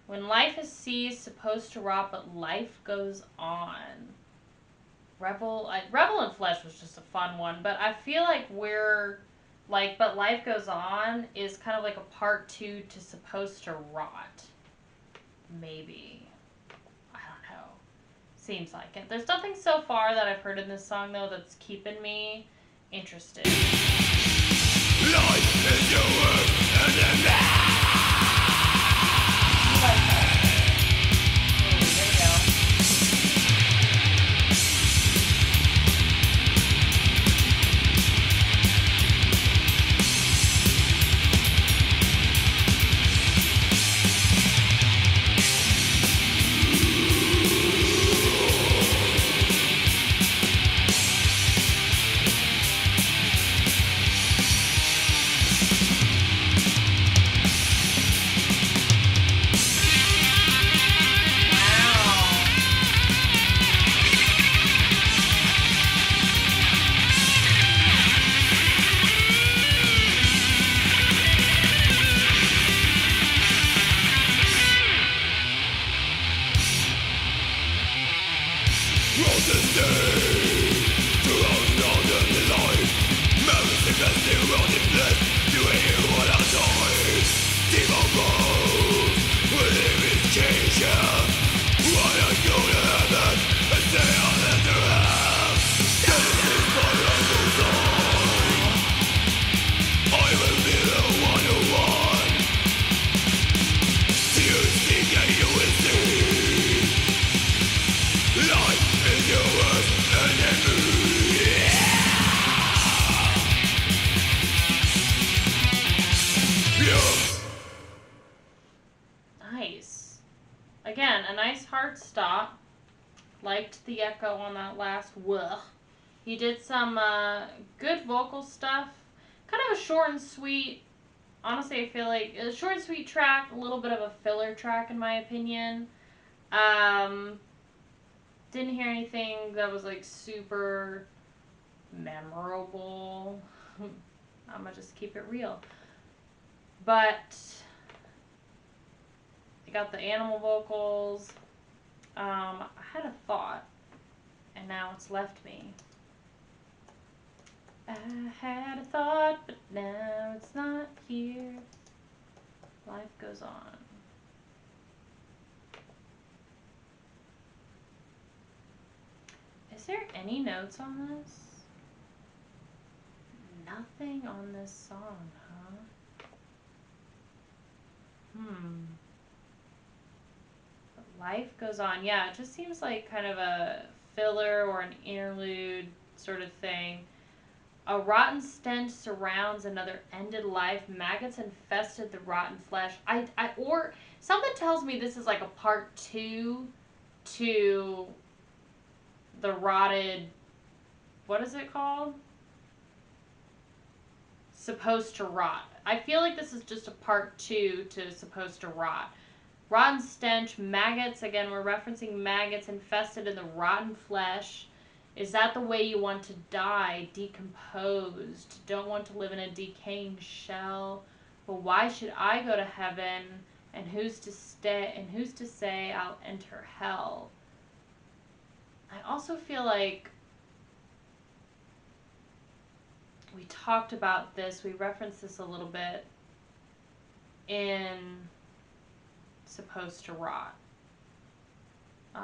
When life is seized, supposed to rot, but life goes on. Rebel, I, Rebel in Flesh was just a fun one, but I feel like we're, like, But Life Goes On is kind of like a part two to Supposed to Rot. Maybe. I don't know. Seems like it. There's nothing so far that I've heard in this song, though, that's keeping me interested. Life is your work and a man. Like that. Ooh, there we go. On that last whoa. He did some uh, good vocal stuff. Kind of a short and sweet, honestly I feel like, a short and sweet track, a little bit of a filler track in my opinion. Um, didn't hear anything that was like super memorable. I'm gonna just keep it real. But they got the animal vocals. Um, I had a thought. and now it's left me. I had a thought, but now it's not here. Life goes on. Is there any notes on this? Nothing on this song, huh? Hmm. But life goes on. Yeah, it just seems like kind of a filler or an interlude sort of thing. A rotten stench surrounds another ended life. Maggots infested the rotten flesh. I, I, or something tells me this is like a part two to the rotted, what is it called? Supposed to Rot. I feel like this is just a part two to Supposed to Rot. Rotten stench, maggots, again, we're referencing maggots infested in the rotten flesh. Is that the way you want to die? Decomposed. Don't want to live in a decaying shell. But why should I go to heaven? And who's to stay? And who's to say I'll enter hell? I also feel like we talked about this. We referenced this a little bit in Supposed to Rot. Um,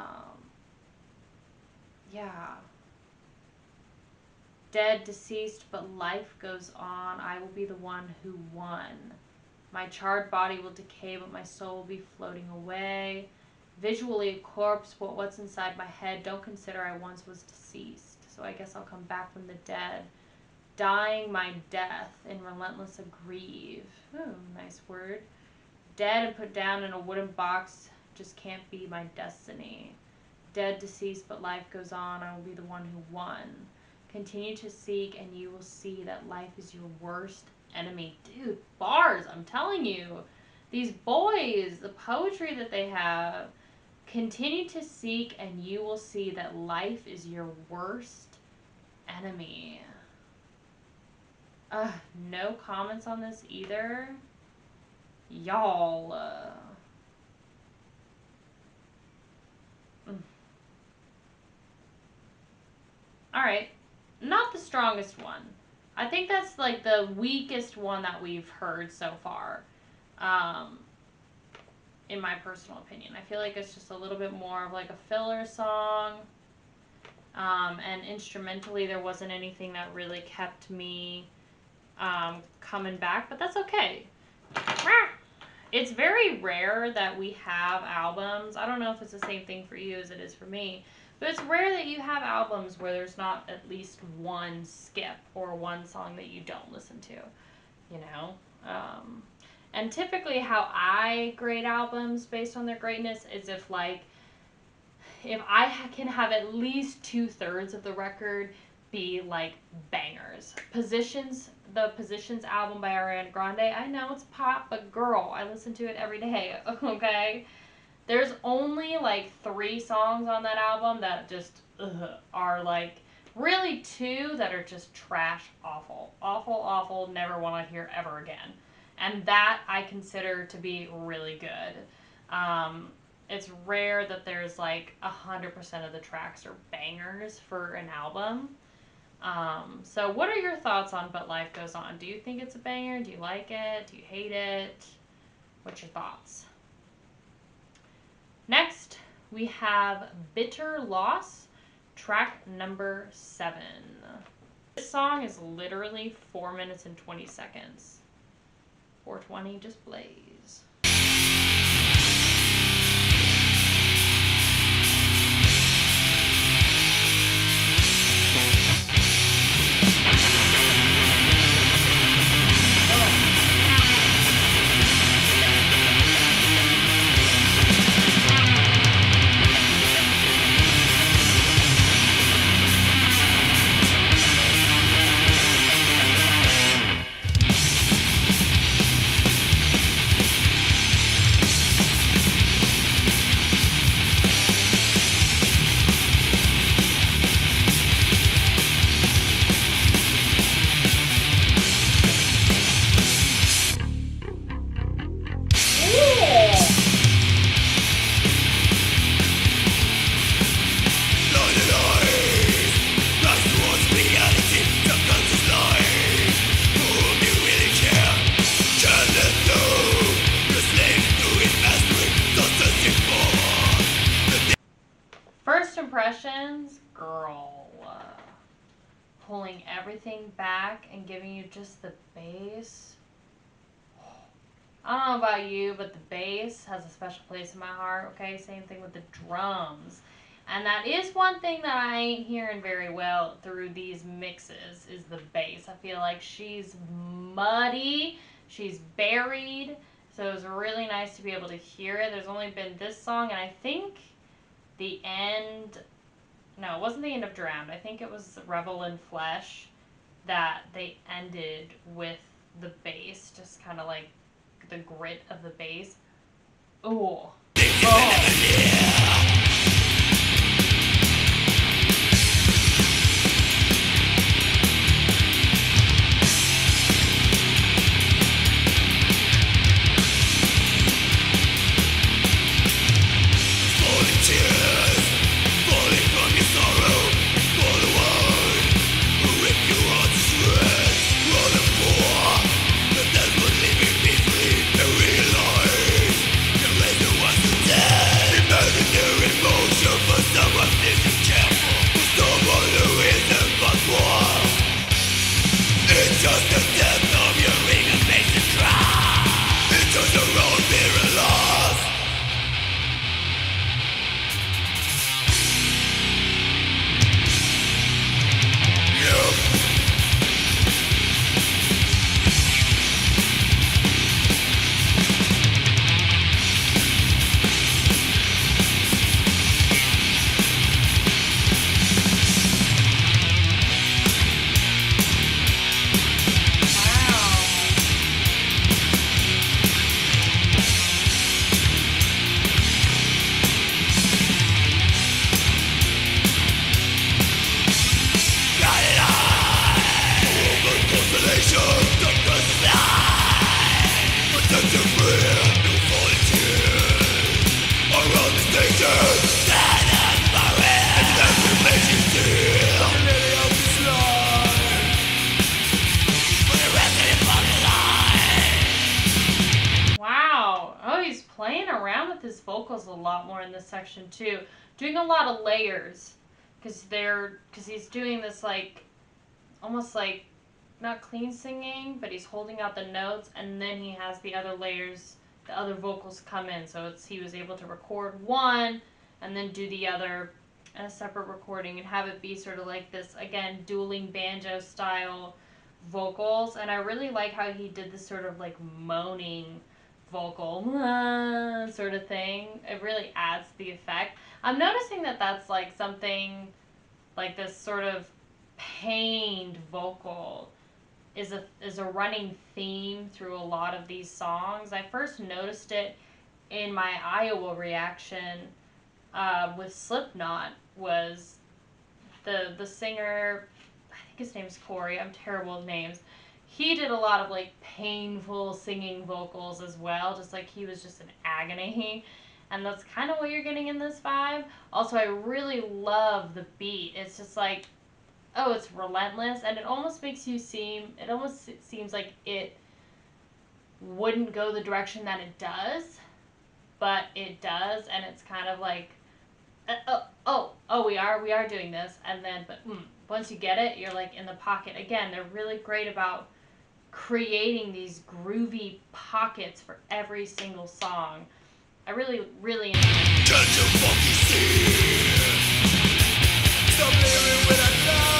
Yeah. Dead, deceased, but life goes on. I will be the one who won. My charred body will decay, but my soul will be floating away. Visually a corpse, but what's inside my head? Don't consider I once was deceased. So I guess I'll come back from the dead. Dying my death in relentless aggrieve. Ooh, nice word. Dead and put down in a wooden box just can't be my destiny. Dead, deceased, but life goes on. I will be the one who won. Continue to seek, and you will see that life is your worst enemy. Dude, bars, I'm telling you. These boys, the poetry that they have. Continue to seek, and you will see that life is your worst enemy. Ugh, no comments on this either. Y'all. Uh... Alright, not the strongest one. I think that's like the weakest one that we've heard so far, um, in my personal opinion. I feel like it's just a little bit more of like a filler song, um, and instrumentally there wasn't anything that really kept me um, coming back, but that's okay. It's very rare that we have albums. I don't know if it's the same thing for you as it is for me, but it's rare that you have albums where there's not at least one skip or one song that you don't listen to, you know? Um, and typically how I grade albums based on their greatness is if, like, if I can have at least two-thirds of the record be, like, bangers. Positions, the Positions album by Ariana Grande, I know it's pop, but girl, I listen to it every day, okay? There's only, like, three songs on that album that just ugh, are, like, really two that are just trash awful. Awful, awful, never want to hear ever again. And that I consider to be really good. Um, it's rare that there's, like, one hundred percent of the tracks are bangers for an album. Um, so what are your thoughts on But Life Goes On? Do you think it's a banger? Do you like it? Do you hate it? What's your thoughts? Next, we have Bitter Loss, track number seven. This song is literally four minutes and twenty seconds. four twenty just plays. impressions, girl, uh, pulling everything back and giving you just the bass. I don't know about you, but the bass has a special place in my heart, okay? Same thing with the drums. And that is one thing that I ain't hearing very well through these mixes is the bass. I feel like she's muddy, she's buried, so it was really nice to be able to hear it. There's only been this song, and I think the end, no, it wasn't the end of Drowned. I think it was Revel in Flesh that they ended with the bass, just kind of like the grit of the bass. Ooh. Oh. Yeah. Section two, doing a lot of layers, because they're because he's doing this like almost like not clean singing, but he's holding out the notes, and then he has the other layers, the other vocals come in. So it's he was able to record one and then do the other in a separate recording and have it be sort of like this again dueling banjo style vocals. And I really like how he did this sort of like moaning vocal uh, sort of thing. It really adds to the effect. I'm noticing that that's like something like this sort of pained vocal is a is a running theme through a lot of these songs. I first noticed it in my Iowa reaction uh, with Slipknot. Was the the singer, I think his name's Corey, I'm terrible with names. He did a lot of like painful singing vocals as well, just like he was just in agony, and that's kind of what you're getting in this vibe. Also, I really love the beat. It's just like, oh, it's relentless, and it almost makes you seem, it almost seems like it wouldn't go the direction that it does, but it does, and it's kind of like, oh, oh, oh, we are, we are doing this, and then, but mm, once you get it, you're like in the pocket. Again, they're really great about creating these groovy pockets for every single song. I really, really enjoy it. Can you fucking see? Stop living with a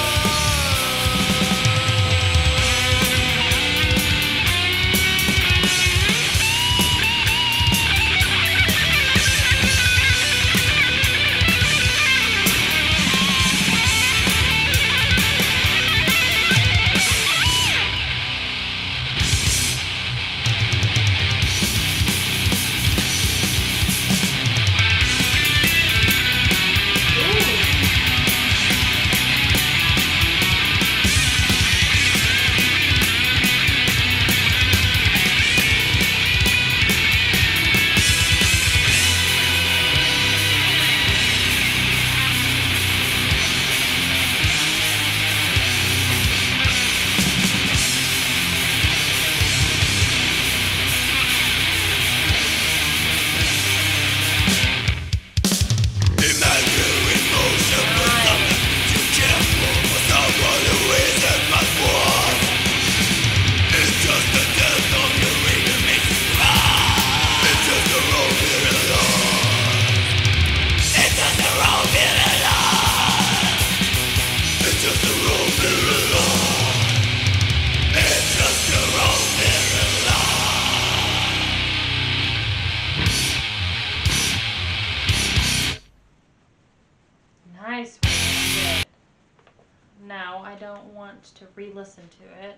don't want to re-listen to it.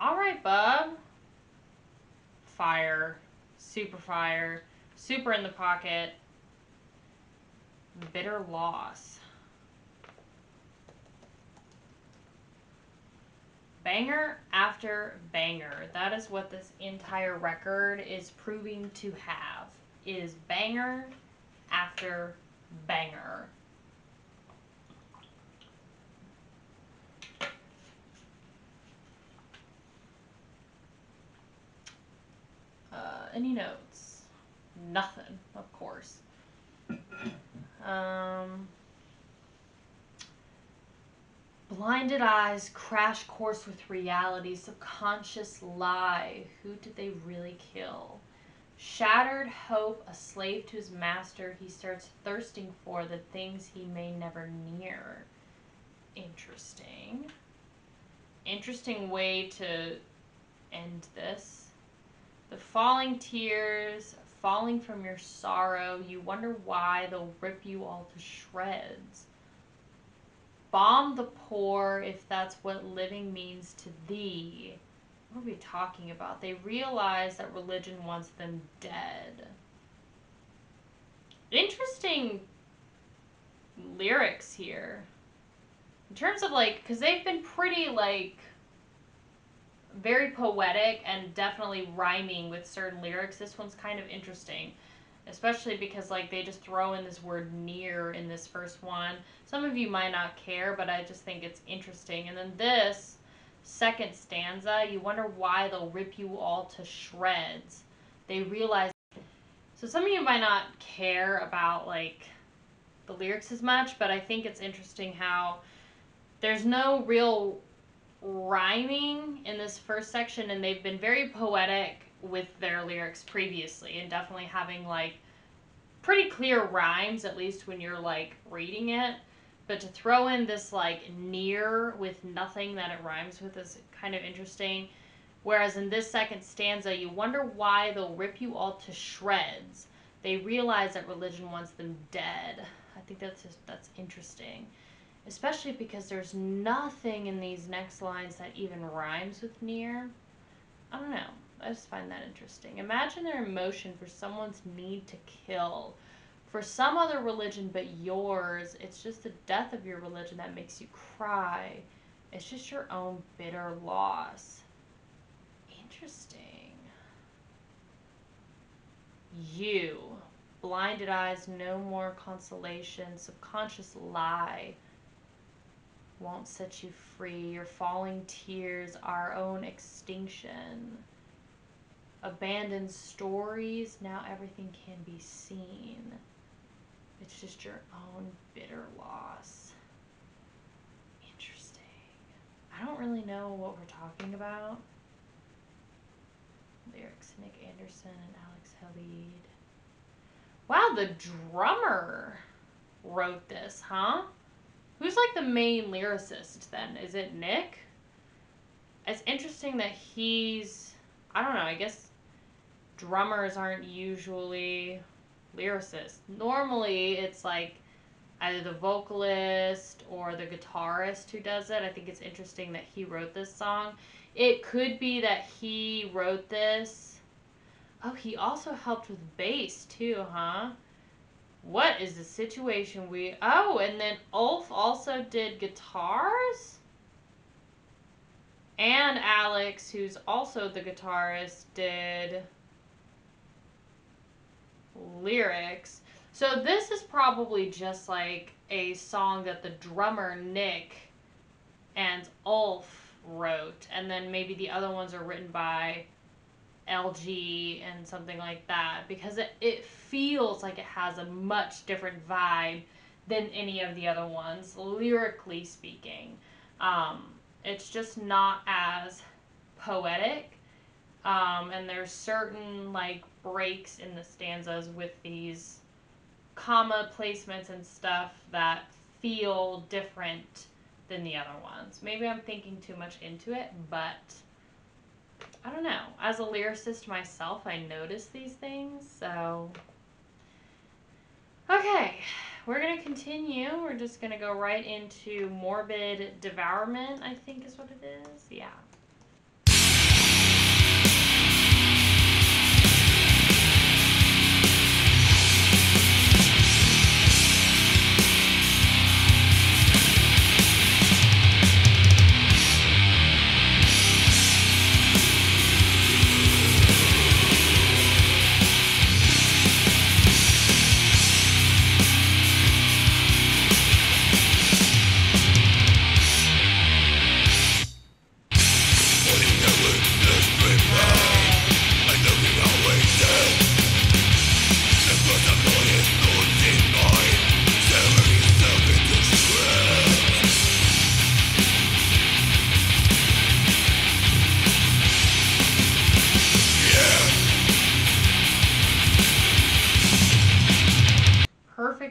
All Right, Bub. Fire. Super fire. Super in the pocket. Bitter loss. Banger after banger. That is what this entire record is proving to have. It is banger after banger. Uh, any notes? Nothing, of course. Um, blinded eyes, crash course with reality, subconscious lie. Who did they really kill? Shattered hope, a slave to his master, he starts thirsting for the things he may never near. Interesting. Interesting way to end this. The falling tears, falling from your sorrow, you wonder why they'll rip you all to shreds. Bomb the poor if that's what living means to thee. What are we talking about? They realize that religion wants them dead. Interesting lyrics here. In terms of like, because they've been pretty like, very poetic and definitely rhyming with certain lyrics. This one's kind of interesting, especially because like they just throw in this word near in this first one. Some of you might not care, but I just think it's interesting. And then this second stanza, you wonder why they'll rip you all to shreds. They realize. So some of you might not care about like the lyrics as much, but I think it's interesting how there's no real rhyming in this first section, and they've been very poetic with their lyrics previously, and definitely having like pretty clear rhymes, at least when you're like reading it. But to throw in this like near with nothing that it rhymes with is kind of interesting. Whereas in this second stanza, you wonder why they'll rip you all to shreds. They realize that religion wants them dead. I think that's just, that's interesting. Especially because there's nothing in these next lines that even rhymes with near. I don't know. I just find that interesting. Imagine their emotion for someone's need to kill. For some other religion but yours, it's just the death of your religion that makes you cry. It's just your own bitter loss. Interesting. You. Blinded eyes, no more consolation. Subconscious lie. Won't set you free. Your falling tears, our own extinction. Abandoned stories, now everything can be seen. It's just your own bitter loss. Interesting. I don't really know what we're talking about. Lyrics, Nick Anderson and Alex Hellid. Wow, the drummer wrote this, huh? Who's like the main lyricist then? Is it Nick? It's interesting that he's, I don't know, I guess drummers aren't usually lyricists. Normally it's like either the vocalist or the guitarist who does it. I think it's interesting that he wrote this song. It could be that he wrote this. Oh, he also helped with bass too, huh? What is the situation we... Oh, and then Ulf also did guitars? And Alex, who's also the guitarist, did lyrics. So this is probably just like a song that the drummer, Nick, and Ulf wrote. And then maybe the other ones are written by L G and something like that, because it, it feels like it has a much different vibe than any of the other ones, lyrically speaking. Um, it's just not as poetic, um, and there's certain like breaks in the stanzas with these comma placements and stuff that feel different than the other ones. Maybe I'm thinking too much into it, but I don't know. As a lyricist myself, I notice these things, so... Okay. we're going to continue. We're just going to go right into Morbid Devourment, I think is what it is. Yeah.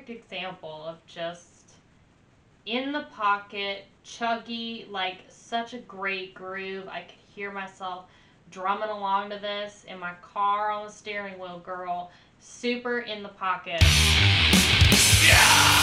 Example of just in the pocket, chuggy, like such a great groove. I could hear myself drumming along to this in my car on the steering wheel, girl. Super in the pocket. Yeah!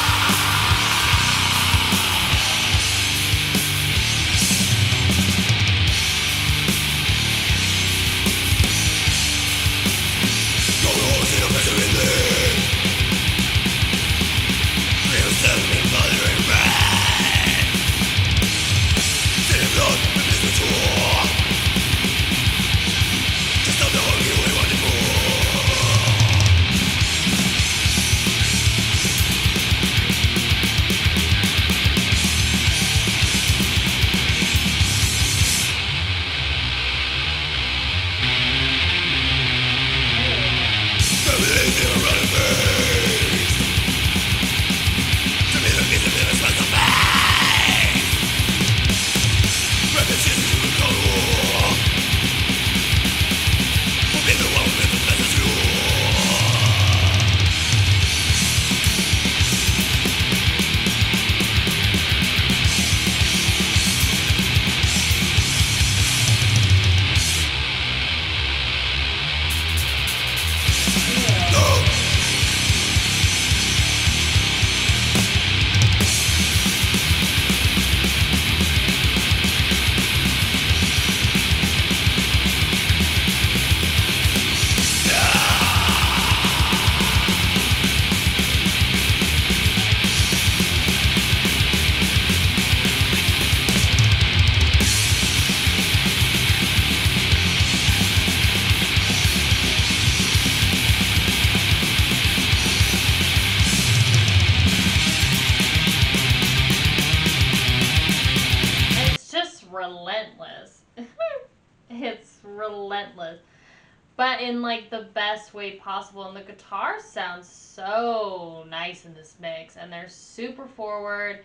In like the best way possible, and the guitar sounds so nice in this mix, and they're super forward,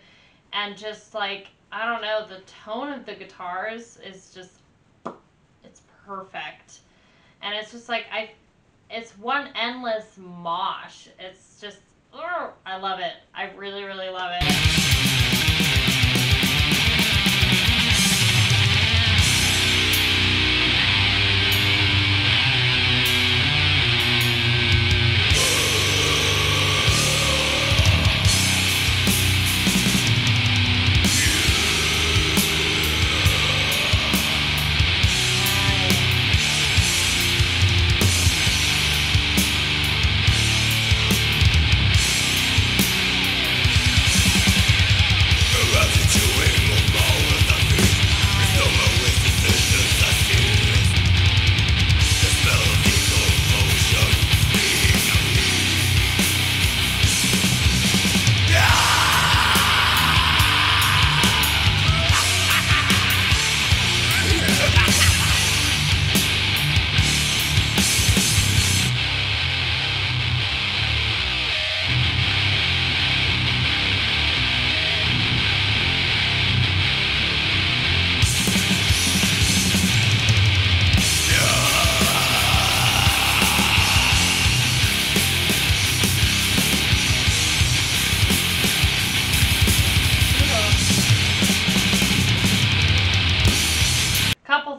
and just like, I don't know, the tone of the guitars is just, it's perfect. And it's just like, I, it's one endless mosh. It's just, oh, I love it. I really, really love it.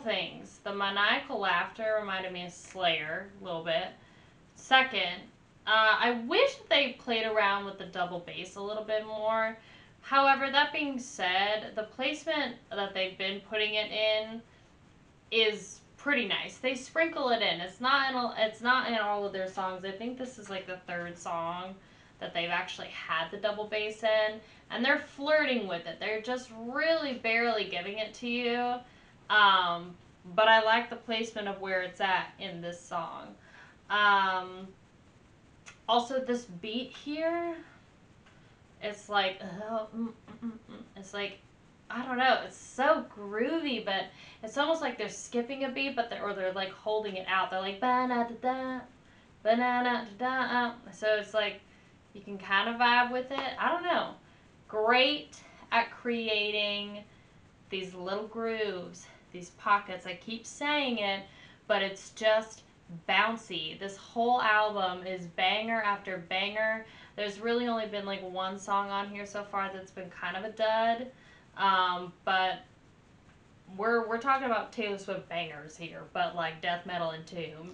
Things. The maniacal laughter reminded me of Slayer a little bit. Second, Uh, I wish they played around with the double bass a little bit more. However, that being said, the placement that they've been putting it in is pretty nice. They sprinkle it in. It's not in all, it's not in all of their songs. I think this is like the third song that they've actually had the double bass in, and they're flirting with it. They're just really barely giving it to you. Um, but I like the placement of where it's at in this song. Um, also, this beat here, it's like, oh, mm, mm, mm. it's like, I don't know, it's so groovy, but it's almost like they're skipping a beat, but they're, or they're like holding it out. They're like, ba-na-da-da, ba-na-da-da. So it's like, you can kind of vibe with it. I don't know. Great at creating these little grooves, these pockets. I keep saying it, but it's just bouncy. This whole album is banger after banger. There's really only been like one song on here so far that's been kind of a dud. Um, but we're we're talking about Taylor Swift bangers here, but like death metal and tomb.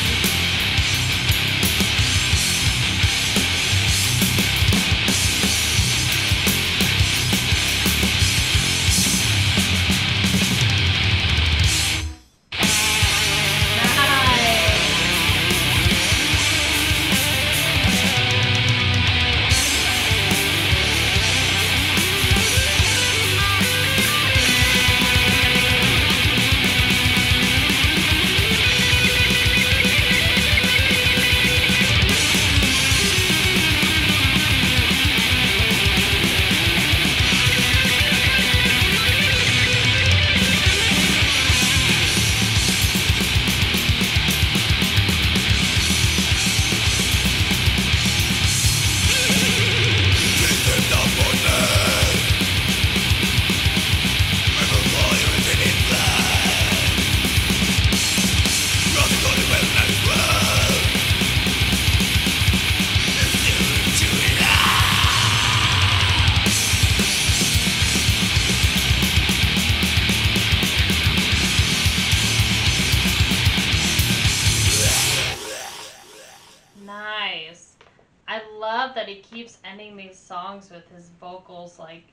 With his vocals like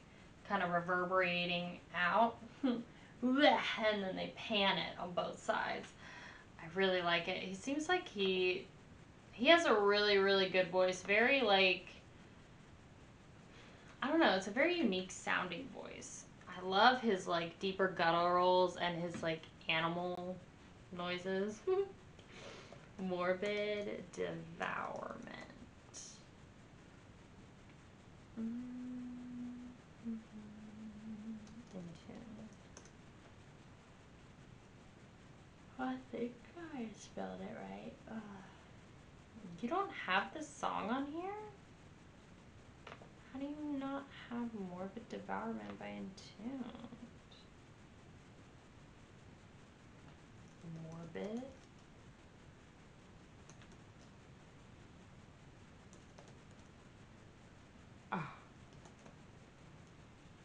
kind of reverberating out and then they pan it on both sides. I really like it. He seems like he he has a really really good voice. Very like, I don't know, it's a very unique sounding voice. I love his like deeper gutturals and his like animal noises. Morbid Devourment. I think I spelled it right. Ugh. You don't have this song on here? How do you not have Morbid Devourment by Entombed? Morbid?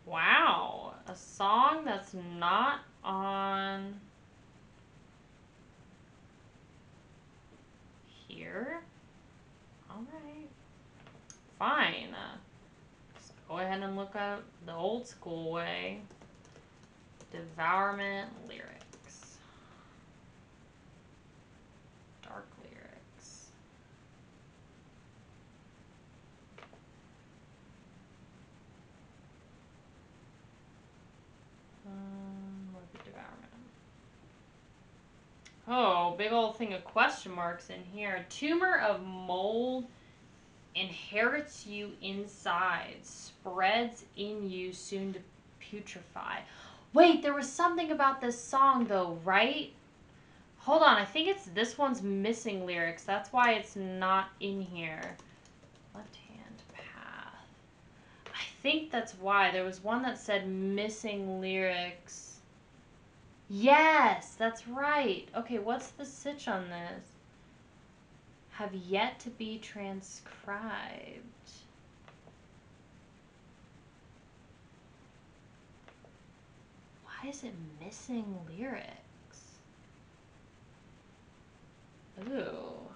Wow, a song that's not on here? Alright, fine. Uh, just go ahead and look up the old school way. Devourment lyrics. Dark lyrics. Oh, big old thing of question marks in here. Tumor of mold inherits you inside, spreads in you soon to putrefy. Wait, there was something about this song though, right? Hold on, I think it's this one's missing lyrics. That's why it's not in here. Left Hand Path. I think that's why. There was one that said missing lyrics. Yes, that's right. Okay, what's the sitch on this? Have yet to be transcribed. Why is it missing lyrics? Ooh.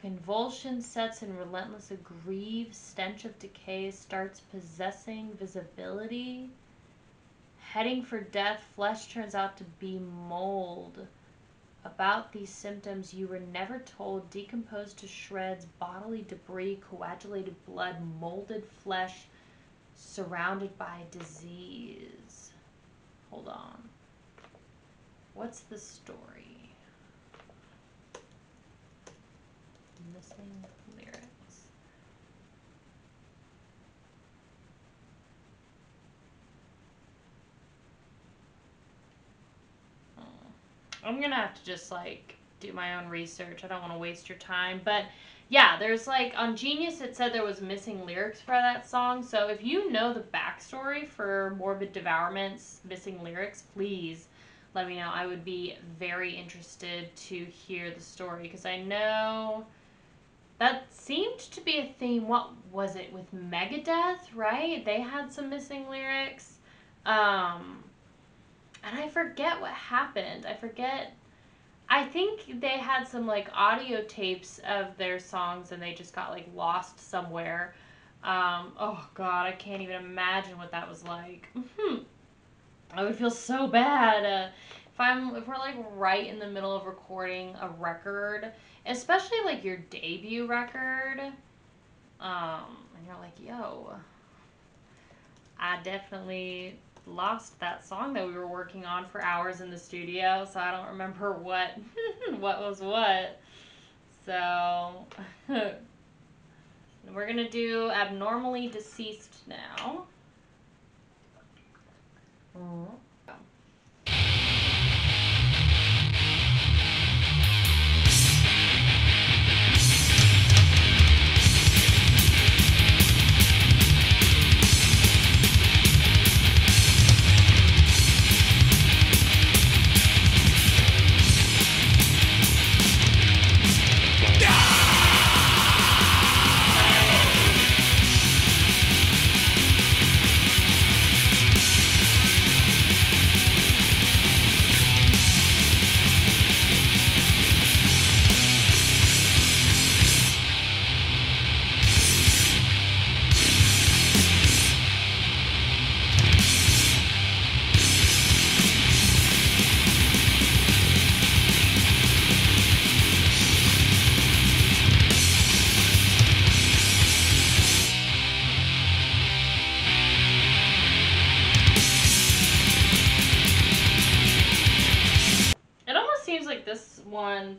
Convulsion sets in relentless, aggrieved stench of decay starts possessing visibility. Heading for death, flesh turns out to be mold. About these symptoms, you were never told. Decomposed to shreds, bodily debris, coagulated blood, molded flesh, surrounded by disease. Hold on. What's the story? Missing lyrics. Oh. I'm gonna have to just like do my own research. I don't want to waste your time, but yeah, there's like on Genius it said there was missing lyrics for that song. So if you know the backstory for Morbid Devourment's missing lyrics, please let me know. I would be very interested to hear the story because I know. That seemed to be a theme. What was it with Megadeth, right? They had some missing lyrics. Um, and I forget what happened. I forget. I think they had some like audio tapes of their songs and they just got like lost somewhere. Um, oh God, I can't even imagine what that was like. Mm-hmm. I would feel so bad. Uh, if I'm, if we're like right in the middle of recording a record, especially like your debut record, um, and you're like, yo, I definitely lost that song that we were working on for hours in the studio, so I don't remember what, what was what. So, we're going to do Abnormally Deceased now. Mm-hmm.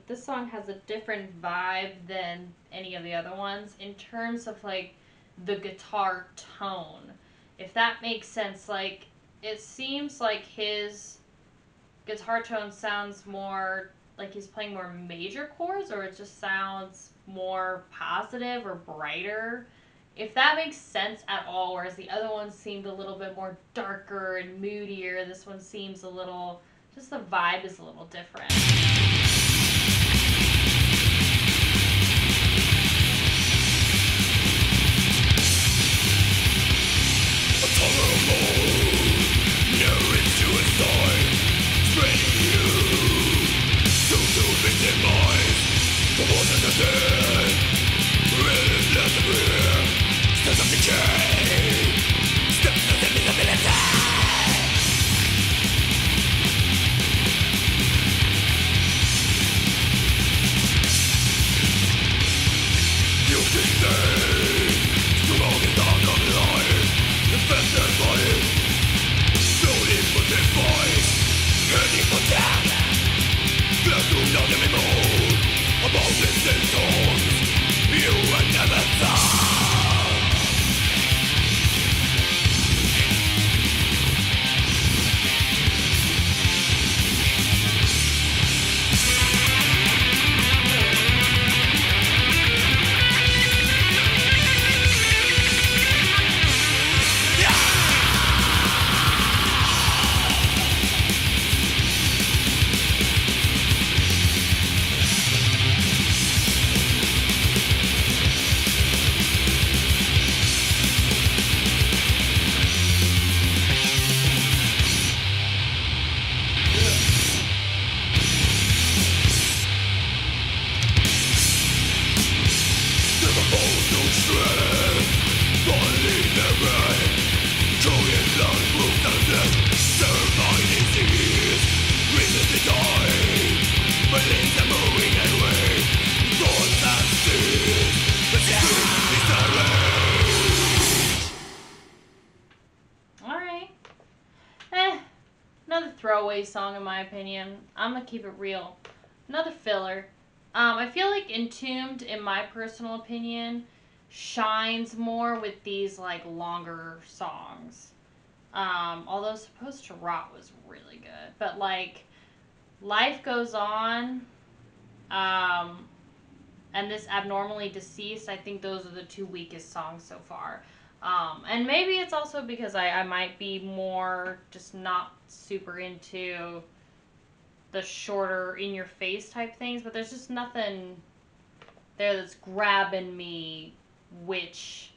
This song has a different vibe than any of the other ones in terms of like the guitar tone, if that makes sense. Like it seems like his guitar tone sounds more like he's playing more major chords, or it just sounds more positive or brighter, if that makes sense at all, whereas the other one seemed a little bit more darker and moodier. This one seems a little, just the vibe is a little different. Song in my opinion. I'm gonna keep it real. Another filler. Um, I feel like Entombed, in my personal opinion, shines more with these like longer songs. Um, although Supposed to Rot was really good. But like Life Goes On, um, and this Abnormally Deceased, I think those are the two weakest songs so far. Um, and maybe it's also because I, I might be more just not super into the shorter in-your-face type things, but there's just nothing there that's grabbing me, which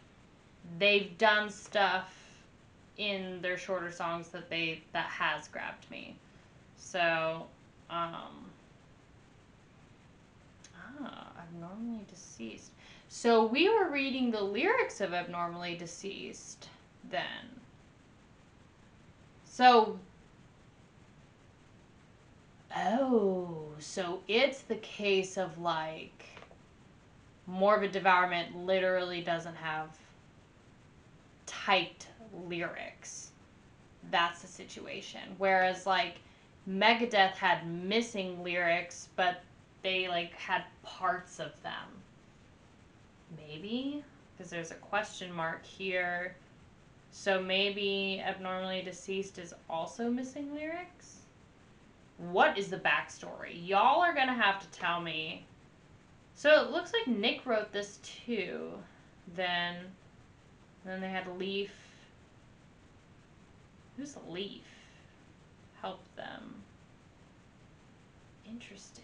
they've done stuff in their shorter songs that they that has grabbed me. So, um, ah, Abnormally Deceased. So we were reading the lyrics of Abnormally Deceased then. So, oh, so it's the case of like Morbid Devourment literally doesn't have typed lyrics. That's the situation. Whereas like Megadeth had missing lyrics, but they like had parts of them. Maybe, because there's a question mark here. So maybe Abnormally Deceased is also missing lyrics? What is the backstory? Y'all are going to have to tell me. So it looks like Nick wrote this too. Then, then they had Leaf. Who's Leaf? Help them. Interesting.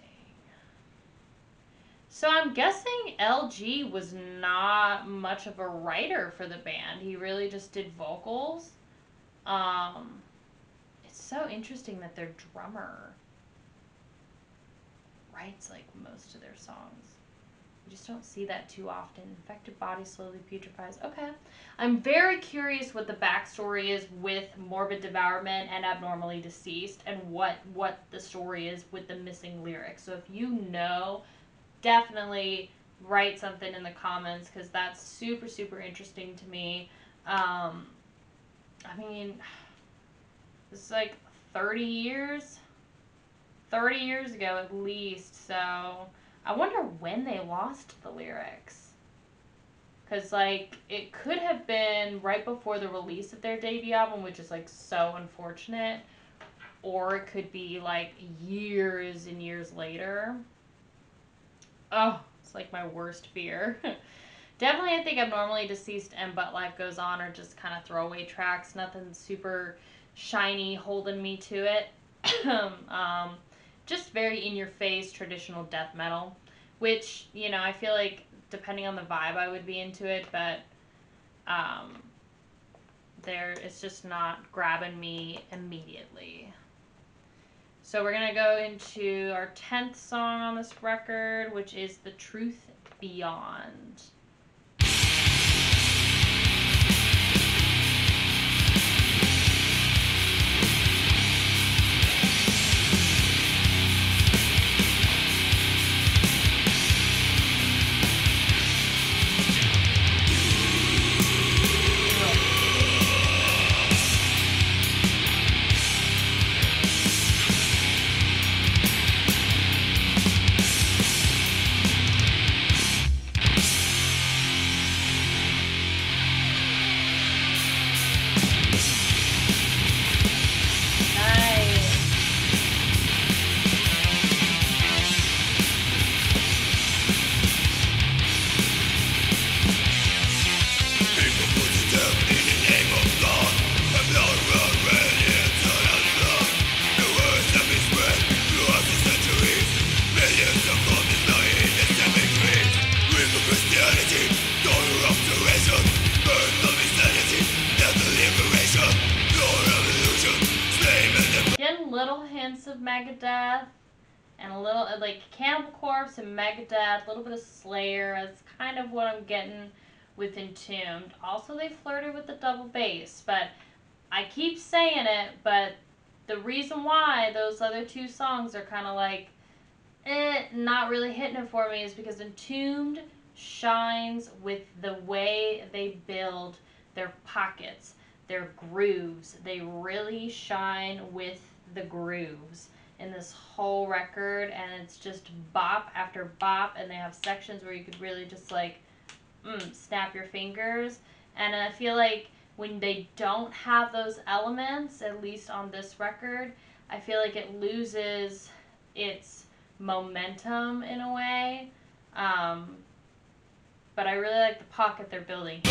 So I'm guessing L G was not much of a writer for the band. He really just did vocals. Um, it's so interesting that their drummer writes like most of their songs. We just don't see that too often. Infected body slowly putrefies. Okay. I'm very curious what the backstory is with Morbid Devourment and Abnormally Deceased and what, what the story is with the missing lyrics. So if you know... definitely write something in the comments because that's super, super interesting to me. Um, I mean, this is like thirty years, thirty years ago at least. So I wonder when they lost the lyrics. Because like it could have been right before the release of their debut album, which is like so unfortunate. Or it could be like years and years later. Oh, it's like my worst fear. Definitely, I think Abnormally Deceased and But Life Goes On are just kind of throwaway tracks. Nothing super shiny holding me to it. um, just very in-your-face traditional death metal, which, you know, I feel like depending on the vibe I would be into it, but um, there, it's just not grabbing me immediately. So we're going to go into our tenth song on this record, which is The Truth Beyond. and a little, like, Cannibal Corpse and Megadeth, a little bit of Slayer. That's kind of what I'm getting with Entombed. Also, they flirted with the double bass, but I keep saying it, but the reason why those other two songs are kind of like, eh, not really hitting it for me is because Entombed shines with the way they build their pockets, their grooves. They really shine with the grooves in this whole record, and it's just bop after bop, and they have sections where you could really just like mm, snap your fingers. And I feel like when they don't have those elements, at least on this record, I feel like it loses its momentum in a way. Um, but I really like the pocket they're building.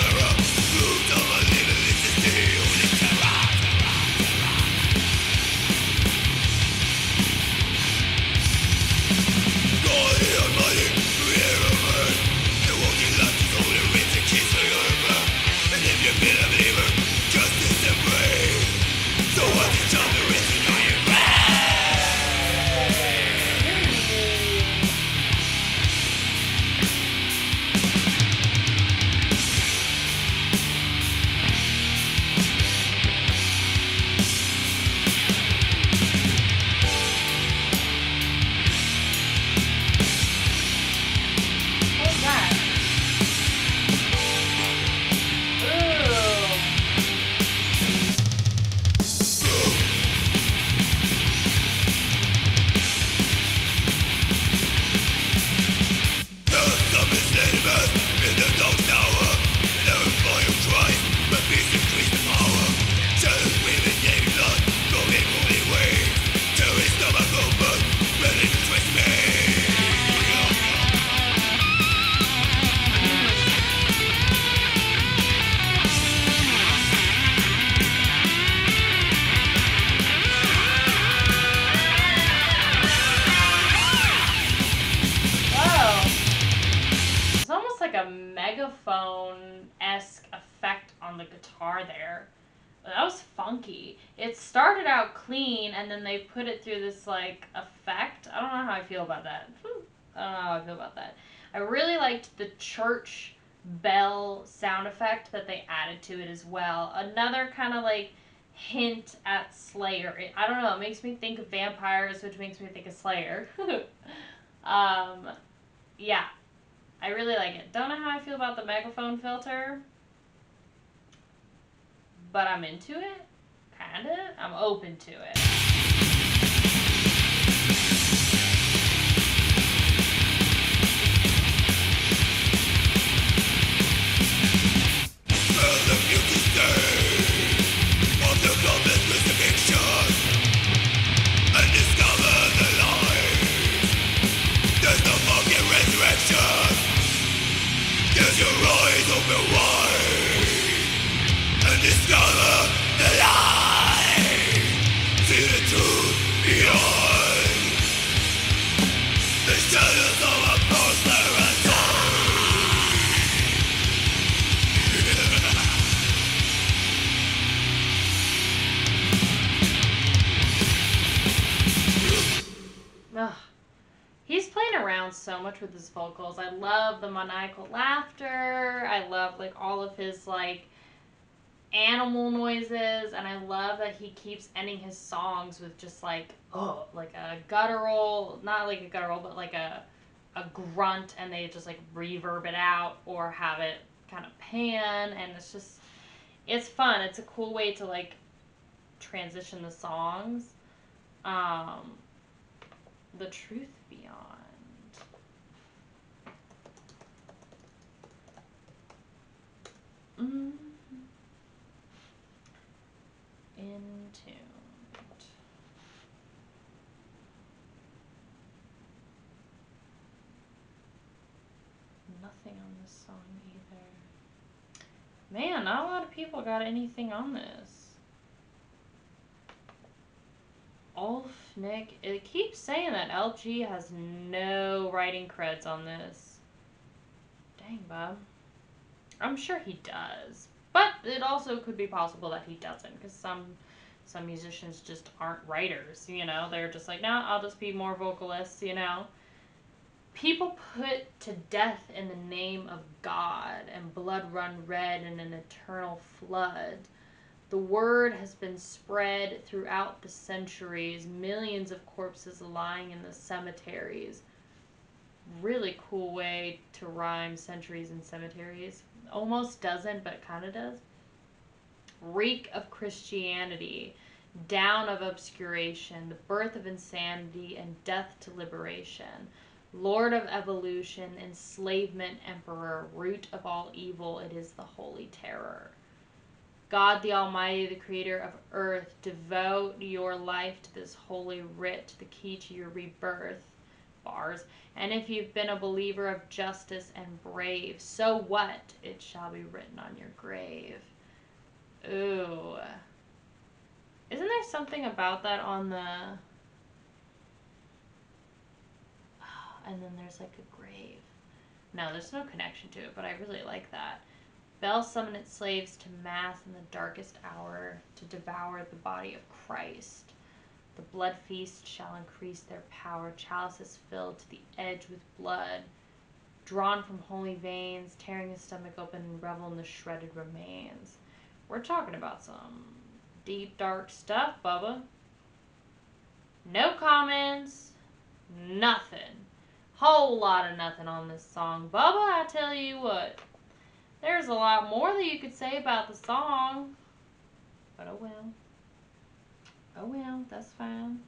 Megaphone-esque effect on the guitar there. That was funky. It started out clean, and then they put it through this, like, effect. I don't know how I feel about that. I don't know how I feel about that. I really liked the church bell sound effect that they added to it as well. Another kind of, like, hint at Slayer. It, I don't know. It makes me think of vampires, which makes me think of Slayer. um, yeah. I really like it. Don't know how I feel about the megaphone filter, but I'm into it, kind of. I'm open to it. Your eyes open wide and discover the light. See the truth beyond the shadows of a posterity. He's playing around so much with his vocals. I love the maniacal laughter. I love, like, all of his, like, animal noises. And I love that he keeps ending his songs with just, like, oh, like a guttural, not like a guttural, but like a, a grunt. And they just, like, reverb it out or have it kind of pan. And it's just, it's fun. It's a cool way to, like, transition the songs. Um, the truth. Beyond. Mm-hmm. Entombed. Nothing on this song either. Man, not a lot of people got anything on this. Ulf, Nick, it keeps saying that L G has no writing creds on this. Dang, Bob. I'm sure he does. But it also could be possible that he doesn't, because some some musicians just aren't writers, you know? They're just like, no, I'll just be more vocalists, you know? People put to death in the name of God and blood run red in an eternal flood. The word has been spread throughout the centuries, millions of corpses lying in the cemeteries. Really cool way to rhyme centuries and cemeteries. Almost doesn't, but kind of does. Reek of Christianity, down of obscuration, the birth of insanity, and death to liberation. Lord of evolution, enslavement, emperor, root of all evil, it is the holy terror. God the Almighty, the creator of earth, devote your life to this holy writ, the key to your rebirth. Bars. And if you've been a believer of justice and brave, so what? It shall be written on your grave. Ooh. Isn't there something about that on the... and then there's like a grave. No, there's no connection to it, but I really like that. Bell summoned its slaves to mass in the darkest hour to devour the body of Christ. The blood feast shall increase their power. Chalices filled to the edge with blood, drawn from holy veins, tearing his stomach open and revel in the shredded remains. We're talking about some deep, dark stuff, Bubba. No comments. Nothing. Whole lot of nothing on this song. Bubba, I tell you what, there's a lot more that you could say about the song. But oh well. Oh well, that's fine.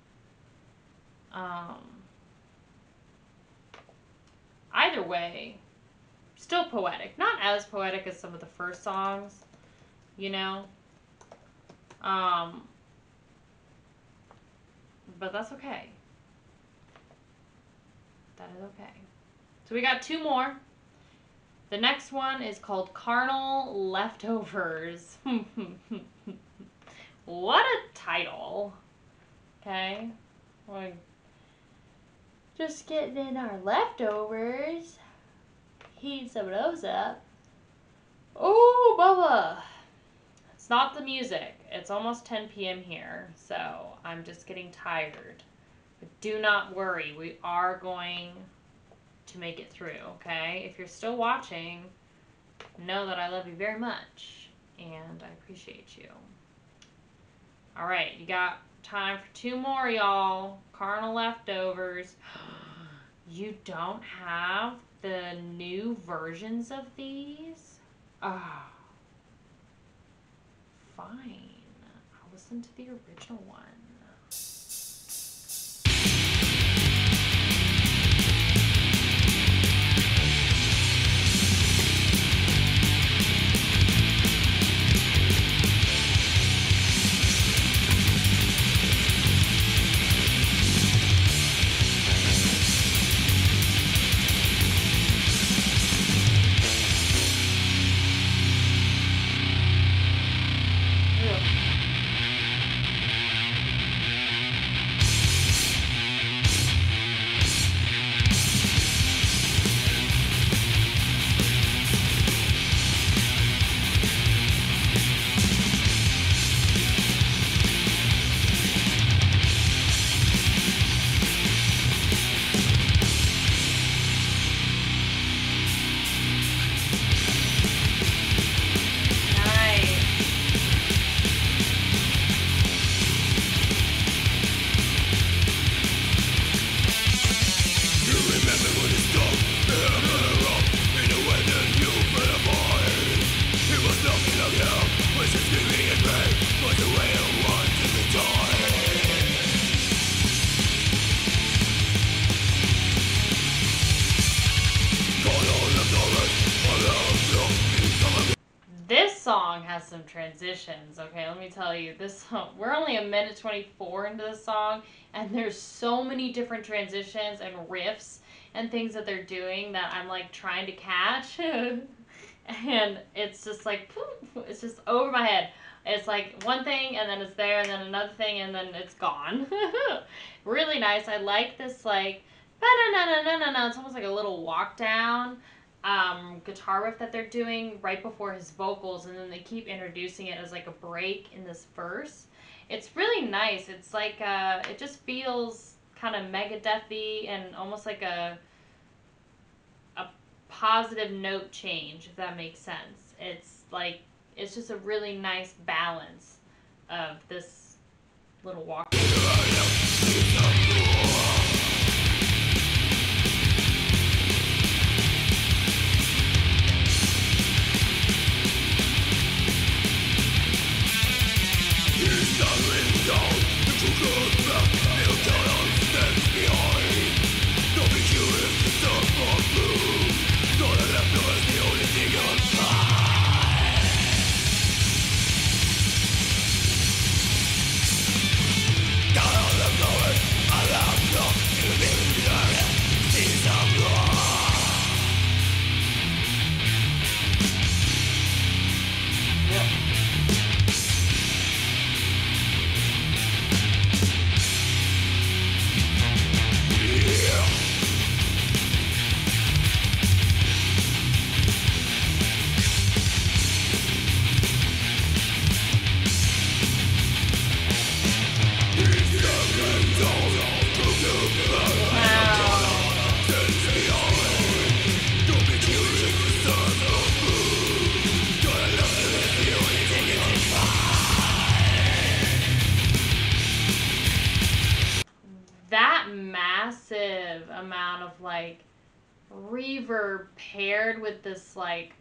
Um, either way, still poetic. Not as poetic as some of the first songs, you know. Um, but that's okay. That is okay. So we got two more. The next one is called Carnal Leftovers. What a title. Okay. We're just getting in our leftovers. Heating some of those up. Oh, Bubba. It's not the music. It's almost ten p m here, so I'm just getting tired. But do not worry, we are going to make it through, okay? If you're still watching, know that I love you very much, and I appreciate you. All right, you got time for two more, y'all. Carnal Leftovers. You don't have the new versions of these? Oh. Fine. I'll listen to the original one. Some transitions, okay, let me tell you, this song, we're only a minute twenty-four into the song, and there's so many different transitions and riffs and things that they're doing that I'm like trying to catch, and it's just like, it's just over my head. It's like one thing, and then it's there, and then another thing, and then it's gone. Really nice. I like this, like, ba-na-na-na-na-na-na. It's almost like a little walk down Um, guitar riff that they're doing right before his vocals, and then they keep introducing it as like a break in this verse. It's really nice. It's like, uh, it just feels kind of Megadeth-y and almost like a a positive note change, if that makes sense. It's like, it's just a really nice balance of this little walk. Amount of like reverb paired with this like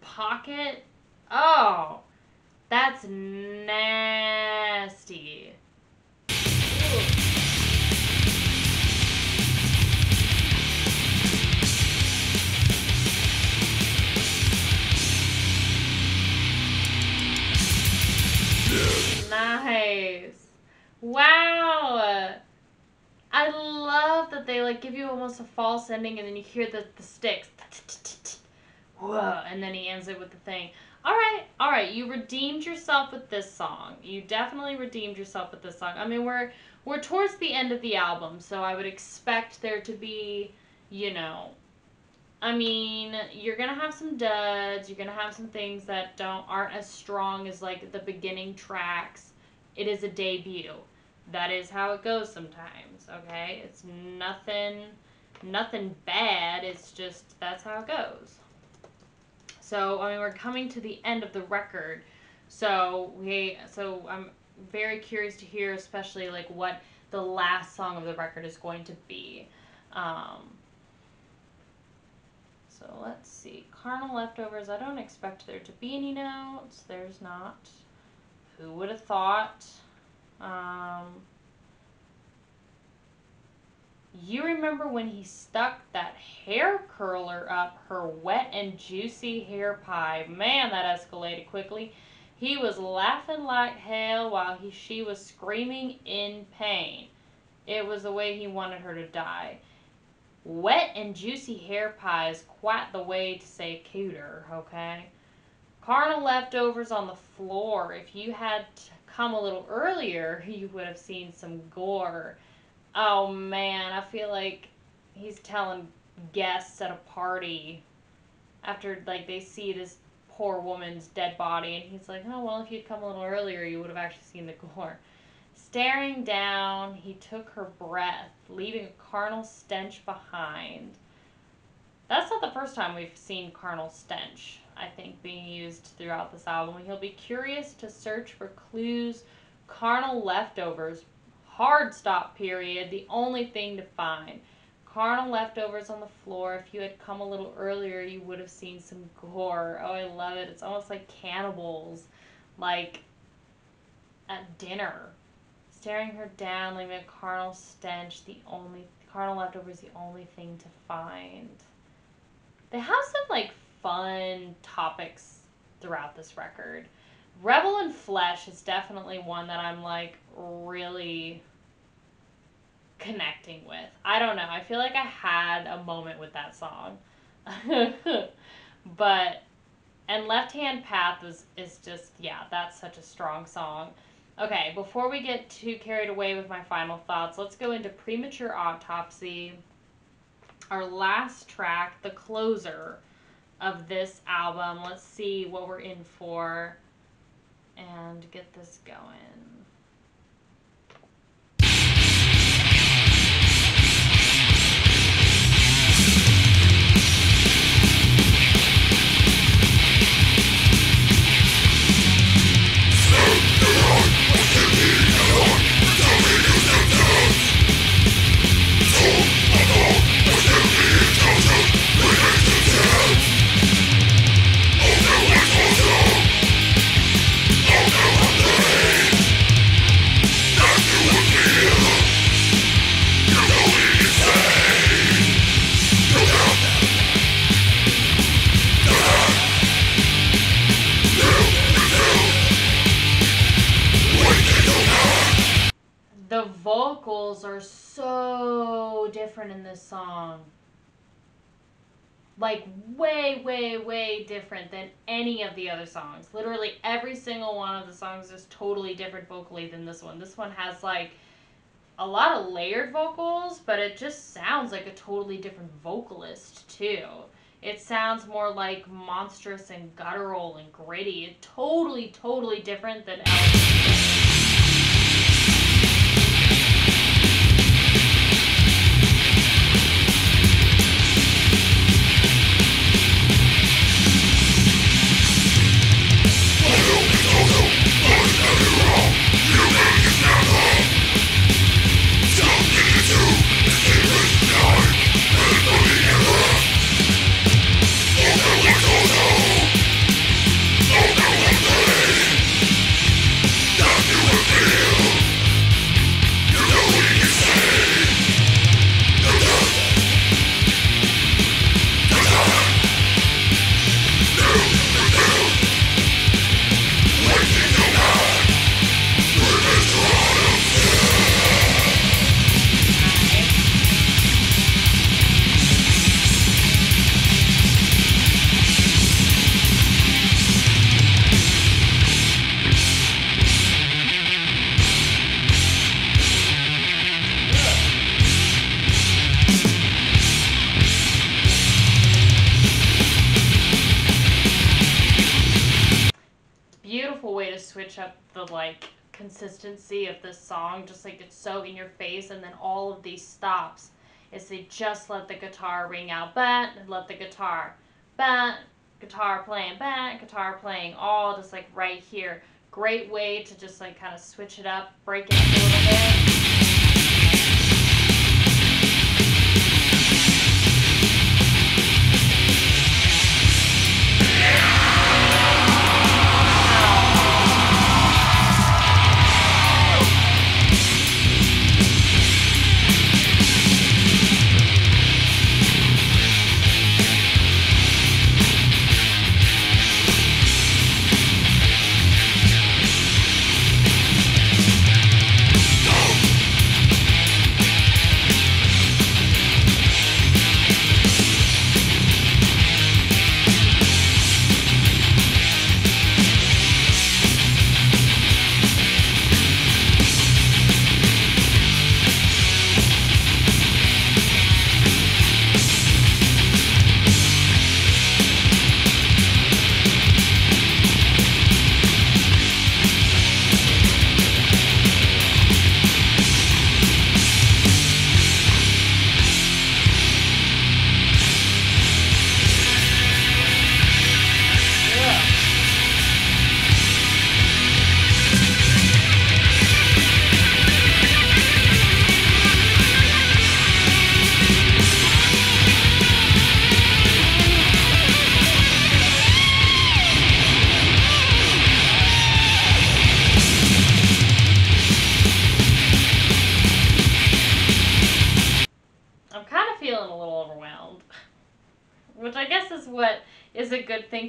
pocket. Oh, that's nasty. Nice. Wow. I love that they like give you almost a false ending and then you hear the, the sticks. Whoa, and then he ends it with the thing. Alright, alright, you redeemed yourself with this song. You definitely redeemed yourself with this song. I mean, we're we're towards the end of the album, so I would expect there to be, you know, I mean, you're gonna have some duds, you're gonna have some things that don't aren't as strong as like the beginning tracks. It is a debut. That is how it goes sometimes, okay? It's nothing, nothing bad. It's just, that's how it goes. So, I mean, we're coming to the end of the record. So, we, so I'm very curious to hear, especially, like, what the last song of the record is going to be. Um, so, let's see. Carnal Leftovers. I don't expect there to be any notes. There's not. Who would have thought? Um, you remember when he stuck that hair curler up her wet and juicy hair pie? Man, that escalated quickly. He was laughing like hell while he, she was screaming in pain. It was the way he wanted her to die. Wet and juicy hair pie is quite the way to say cooter, okay? Carnal leftovers on the floor. If you had to come a little earlier, you would have seen some gore. Oh man, I feel like he's telling guests at a party after like they see this poor woman's dead body, and he's like, oh well, if you'd come a little earlier, you would have actually seen the gore. Staring down, he took her breath, leaving a carnal stench behind. That's not the first time we've seen carnal stench, I think, being used throughout this album. He'll be curious to search for clues. Carnal leftovers. Hard stop period. The only thing to find. Carnal leftovers on the floor. If you had come a little earlier, you would have seen some gore. Oh, I love it. It's almost like cannibals. Like at dinner. Staring her down, leaving a carnal stench. The only carnal leftovers, the only thing to find. They have some like fun topics throughout this record. Rebel in Flesh is definitely one that I'm like really connecting with. I don't know. I feel like I had a moment with that song. But, and Left Hand Path is, is just, yeah, that's such a strong song. Okay, before we get too carried away with my final thoughts, let's go into Premature Autopsy. Our last track, the closer of this album. Let's see what we're in for and get this going. vocals are so different in this song. Like, way, way, way different than any of the other songs. Literally every single one of the songs is totally different vocally than this one. This one has, like, a lot of layered vocals, but it just sounds like a totally different vocalist, too. It sounds more, like, monstrous and guttural and gritty. It's totally, totally different than Alex. Consistency of this song, just like it's so in your face, and then all of these stops is they just let the guitar ring out, but let the guitar, but guitar playing, but guitar playing, all just like right here. Great way to just like kind of switch it up, break it up a little bit.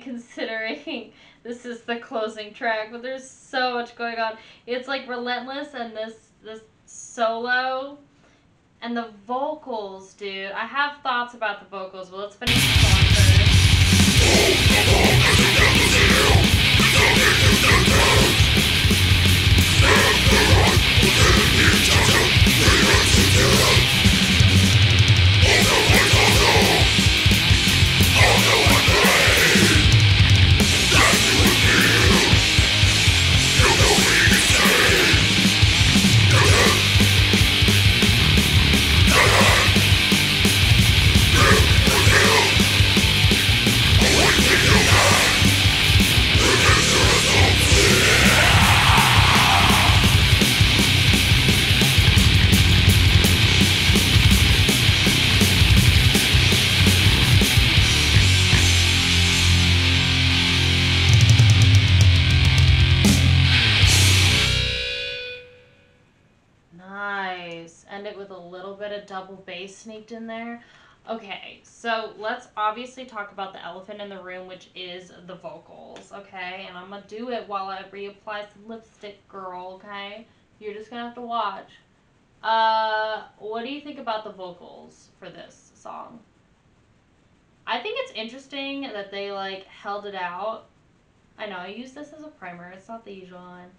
Considering this is the closing track, but there's so much going on. It's like relentless, and this this solo and the vocals, dude. I have thoughts about the vocals, but let's finish the song first. Double bass sneaked in there. Okay, so let's obviously talk about the elephant in the room, which is the vocals, okay? And I'm gonna do it while I reapply some lipstick, girl, okay? You're just gonna have to watch. Uh, what do you think about the vocals for this song? I think it's interesting that they, like, held it out. I know, I use this as a primer. It's not the usual one.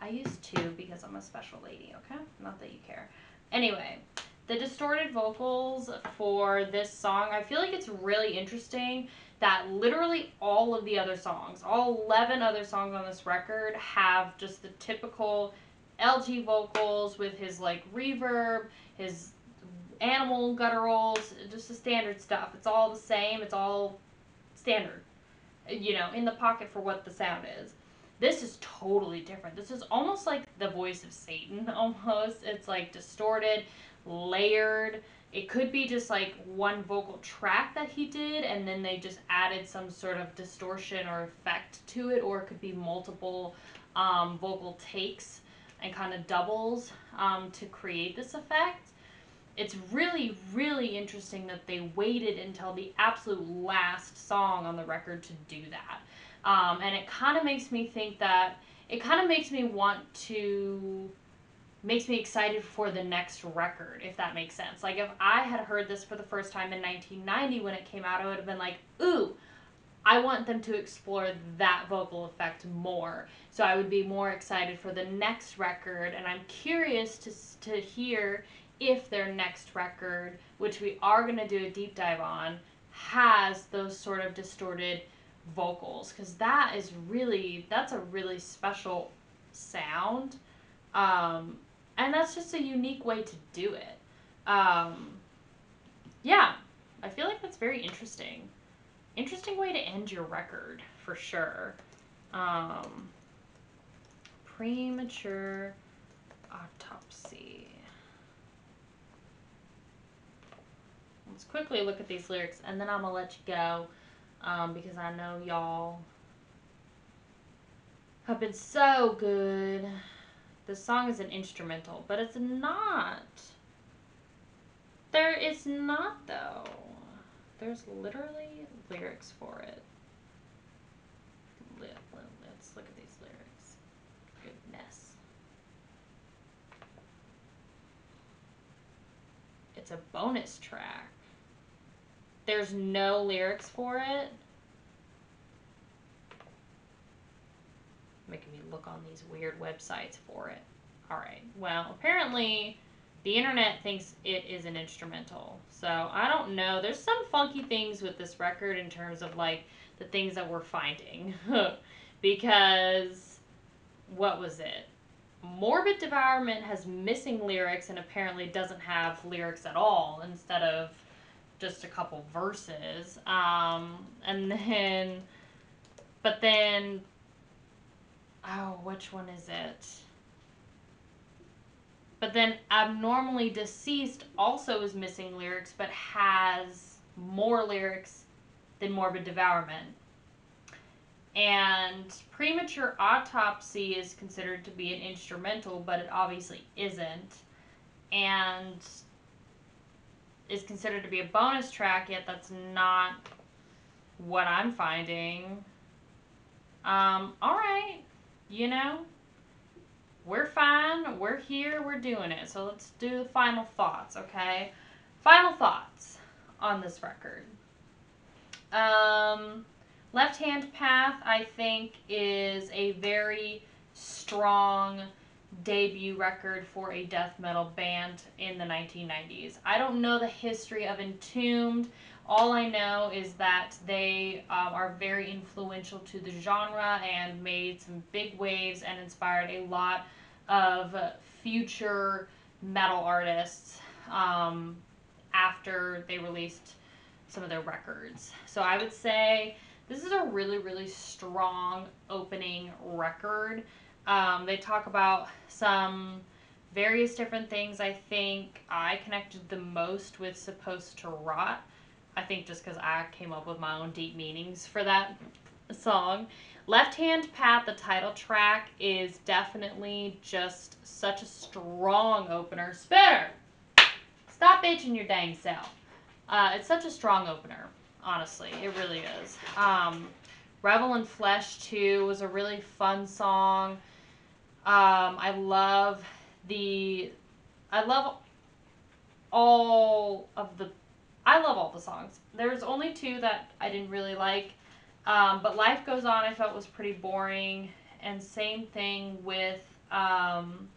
I use two because I'm a special lady, okay? Not that you care. Anyway, the distorted vocals for this song, I feel like it's really interesting that literally all of the other songs, all eleven other songs on this record, have just the typical L G vocals with his, like, reverb, his animal gutturals, just the standard stuff. It's all the same. It's all standard, you know, in the pocket for what the sound is. This is totally different. This is almost like the voice of Satan, almost. It's, like, distorted, layered. It could be just, like, one vocal track that he did, and then they just added some sort of distortion or effect to it, or it could be multiple um, vocal takes and kind of doubles um, to create this effect. It's really, really interesting that they waited until the absolute last song on the record to do that. Um, and it kind of makes me think that, it kind of makes me want to, makes me excited for the next record, if that makes sense. Like, if I had heard this for the first time in nineteen ninety when it came out, I would have been like, ooh, I want them to explore that vocal effect more. So I would be more excited for the next record, and I'm curious to, to hear if their next record, which we are going to do a deep dive on, has those sort of distorted vocals, because that is really, that's a really special sound, um, and that's just a unique way to do it. Um, yeah, I feel like that's very interesting. Interesting way to end your record, for sure. Um, premature autopsy. Let's quickly look at these lyrics, and then I'm gonna let you go, um, because I know y'all have been so good. This song is an instrumental, but it's not. There is not, though. There's literally lyrics for it. Let's look at these lyrics. Goodness. It's a bonus track. There's no lyrics for it. Making me look on these weird websites for it. All right. Well, apparently the internet thinks it is an instrumental. So I don't know. There's some funky things with this record in terms of, like, the things that we're finding. Because what was it? Morbid Devourment has missing lyrics and apparently doesn't have lyrics at all, instead of just a couple verses. Um, and then, but then, oh, which one is it? But then Abnormally Deceased also is missing lyrics, but has more lyrics than Morbid Devourment. And Premature Autopsy is considered to be an instrumental, but it obviously isn't. And is considered to be a bonus track, yet that's not what I'm finding. Um, alright, you know, we're fine, we're here, we're doing it. So let's do the final thoughts, okay? Final thoughts on this record. Um... Left Hand Path, I think, is a very strong debut record for a death metal band in the nineteen nineties. I don't know the history of Entombed. All I know is that they um, are very influential to the genre and made some big waves and inspired a lot of future metal artists um, after they released some of their records. So I would say this is a really, really strong opening record. Um, they talk about some various different things. I think I connected the most with Supposed to Rot. I think just because I came up with my own deep meanings for that song. Left Hand Path, the title track, is definitely just such a strong opener. Spitter! Stop bitching your dang self. Uh, it's such a strong opener. Honestly, it really is. Um, Revel in Flesh two was a really fun song. Um, I love the I love all of the, I love all the songs. There's only two that I didn't really like, um, but Life Goes On I felt was pretty boring, and same thing with um,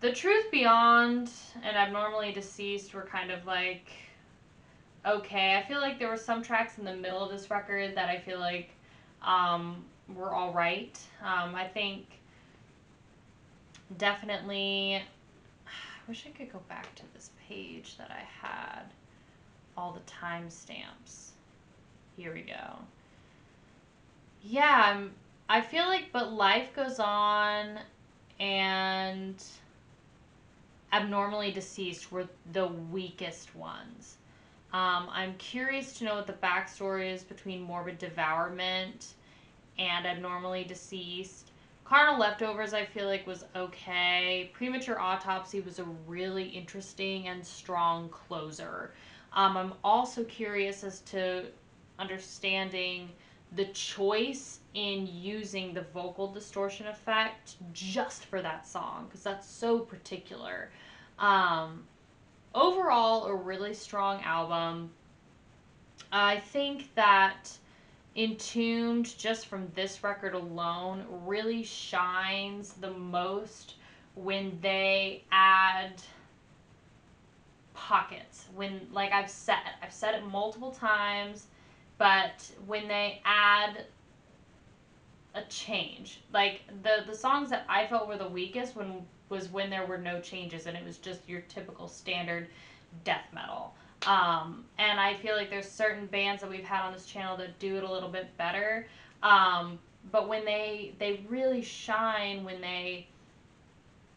The Truth Beyond and Abnormally Deceased were kind of like, okay. I feel like there were some tracks in the middle of this record that I feel like um, were all right. Um, I think definitely, I wish I could go back to this page that I had all the timestamps. Here we go. Yeah, I'm, I feel like, but Life Goes On and Abnormally Deceased were the weakest ones. Um, I'm curious to know what the backstory is between Morbid Devourment and Abnormally Deceased. Carnal Leftovers I feel like was okay. Premature Autopsy was a really interesting and strong closer. Um, I'm also curious as to understanding the choice in using the vocal distortion effect just for that song, because that's so particular. Um, overall, a really strong album. I think that Entombed, just from this record alone, really shines the most when they add pockets. When, like I've said, I've said it multiple times, but when they add a change, like the, the songs that I felt were the weakest when was when there were no changes and it was just your typical standard death metal. Um, and I feel like there's certain bands that we've had on this channel that do it a little bit better. Um, but when they, they really shine when they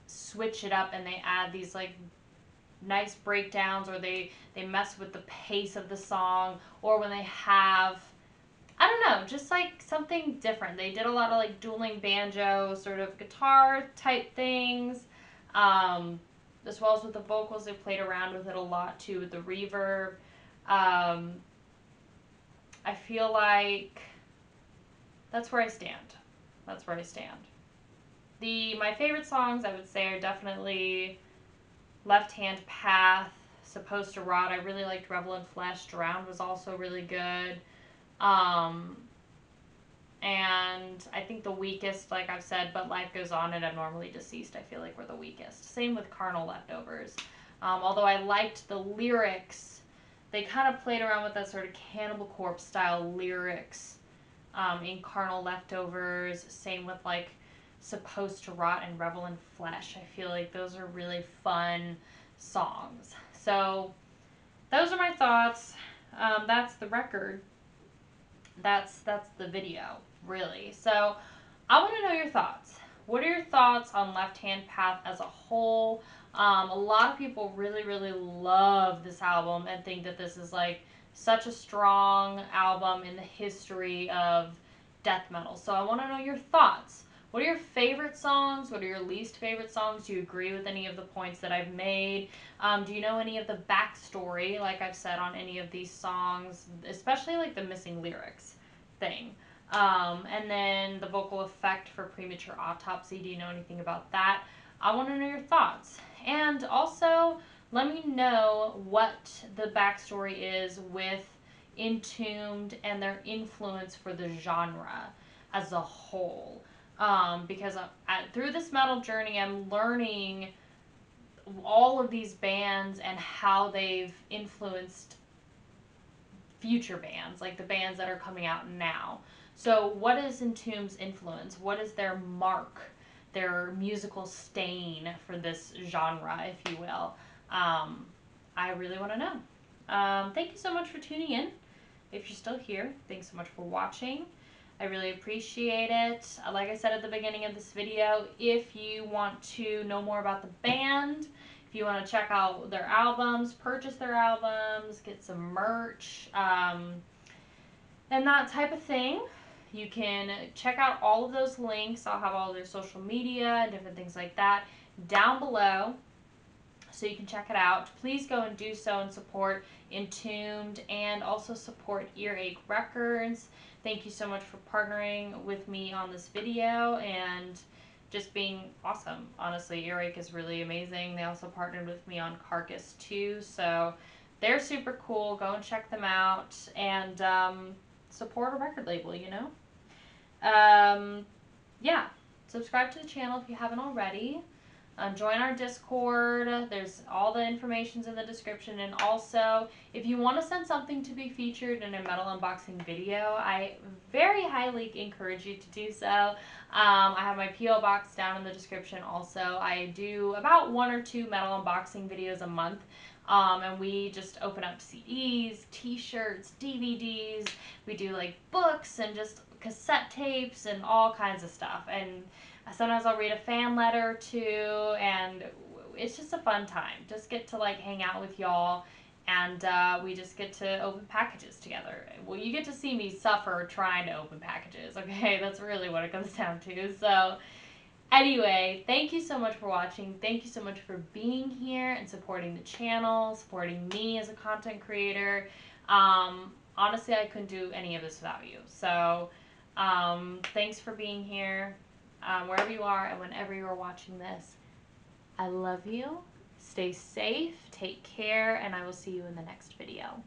switch it up and they add these like nice breakdowns, or they, they mess with the pace of the song, or when they have, I don't know, just like something different. They did a lot of like dueling banjo sort of guitar type things. Um, as well as with the vocals, they played around with it a lot too, with the reverb. Um, I feel like that's where I stand. That's where I stand. The, my favorite songs I would say are definitely Left Hand Path, Supposed to Rot. I really liked Revel in Flesh. Drowned was also really good. Um, and I think the weakest, like I've said, but Life Goes On and Abnormally Deceased, I feel like were the weakest. Same with Carnal Leftovers. Um, although I liked the lyrics, they kind of played around with that sort of Cannibal Corpse style lyrics um, in Carnal Leftovers. Same with like Supposed to Rot and Revel in Flesh. I feel like those are really fun songs. So those are my thoughts. Um, that's the record. That's that's the video, really. So I want to know your thoughts. What are your thoughts on Left Hand Path as a whole? Um, a lot of people really, really love this album and think that this is like such a strong album in the history of death metal. So I want to know your thoughts. What are your favorite songs? What are your least favorite songs? Do you agree with any of the points that I've made? Um, do you know any of the backstory, like I've said, on any of these songs, especially like the missing lyrics thing? Um, and then the vocal effect for Premature Autopsy, do you know anything about that? I want to know your thoughts. And also, let me know what the backstory is with Entombed and their influence for the genre as a whole. Um, because I, I, through this metal journey, I'm learning all of these bands and how they've influenced future bands, like the bands that are coming out now. So what is Entombed's influence? What is their mark, their musical stain for this genre, if you will? Um, I really want to know. Um, thank you so much for tuning in. If you're still here, thanks so much for watching. I really appreciate it. Like I said at the beginning of this video, if you want to know more about the band, if you want to check out their albums, purchase their albums, get some merch, um, and that type of thing, you can check out all of those links. I'll have all their social media and different things like that down below, so you can check it out. Please go and do so and support Entombed and also support Earache Records. Thank you so much for partnering with me on this video and just being awesome. Honestly, Earache is really amazing. They also partnered with me on Carcass too, so they're super cool. Go and check them out and um, support a record label, you know? Um, yeah, subscribe to the channel if you haven't already. Um, join our Discord. There's all the information's in the description. And also, if you want to send something to be featured in a metal unboxing video, I very highly encourage you to do so. Um, I have my P O box down in the description also. I do about one or two metal unboxing videos a month. Um, and we just open up C Ds, t-shirts, D V Ds. We do like books and just cassette tapes and all kinds of stuff. And sometimes I'll read a fan letter too, and it's just a fun time. Just get to like hang out with y'all, and uh, we just get to open packages together. Well, you get to see me suffer trying to open packages, okay? That's really what it comes down to. So anyway, thank you so much for watching. Thank you so much for being here and supporting the channel, supporting me as a content creator. Um, honestly, I couldn't do any of this without you. So um, thanks for being here. Um, wherever you are and whenever you are watching this, I love you. Stay safe, take care, and I will see you in the next video.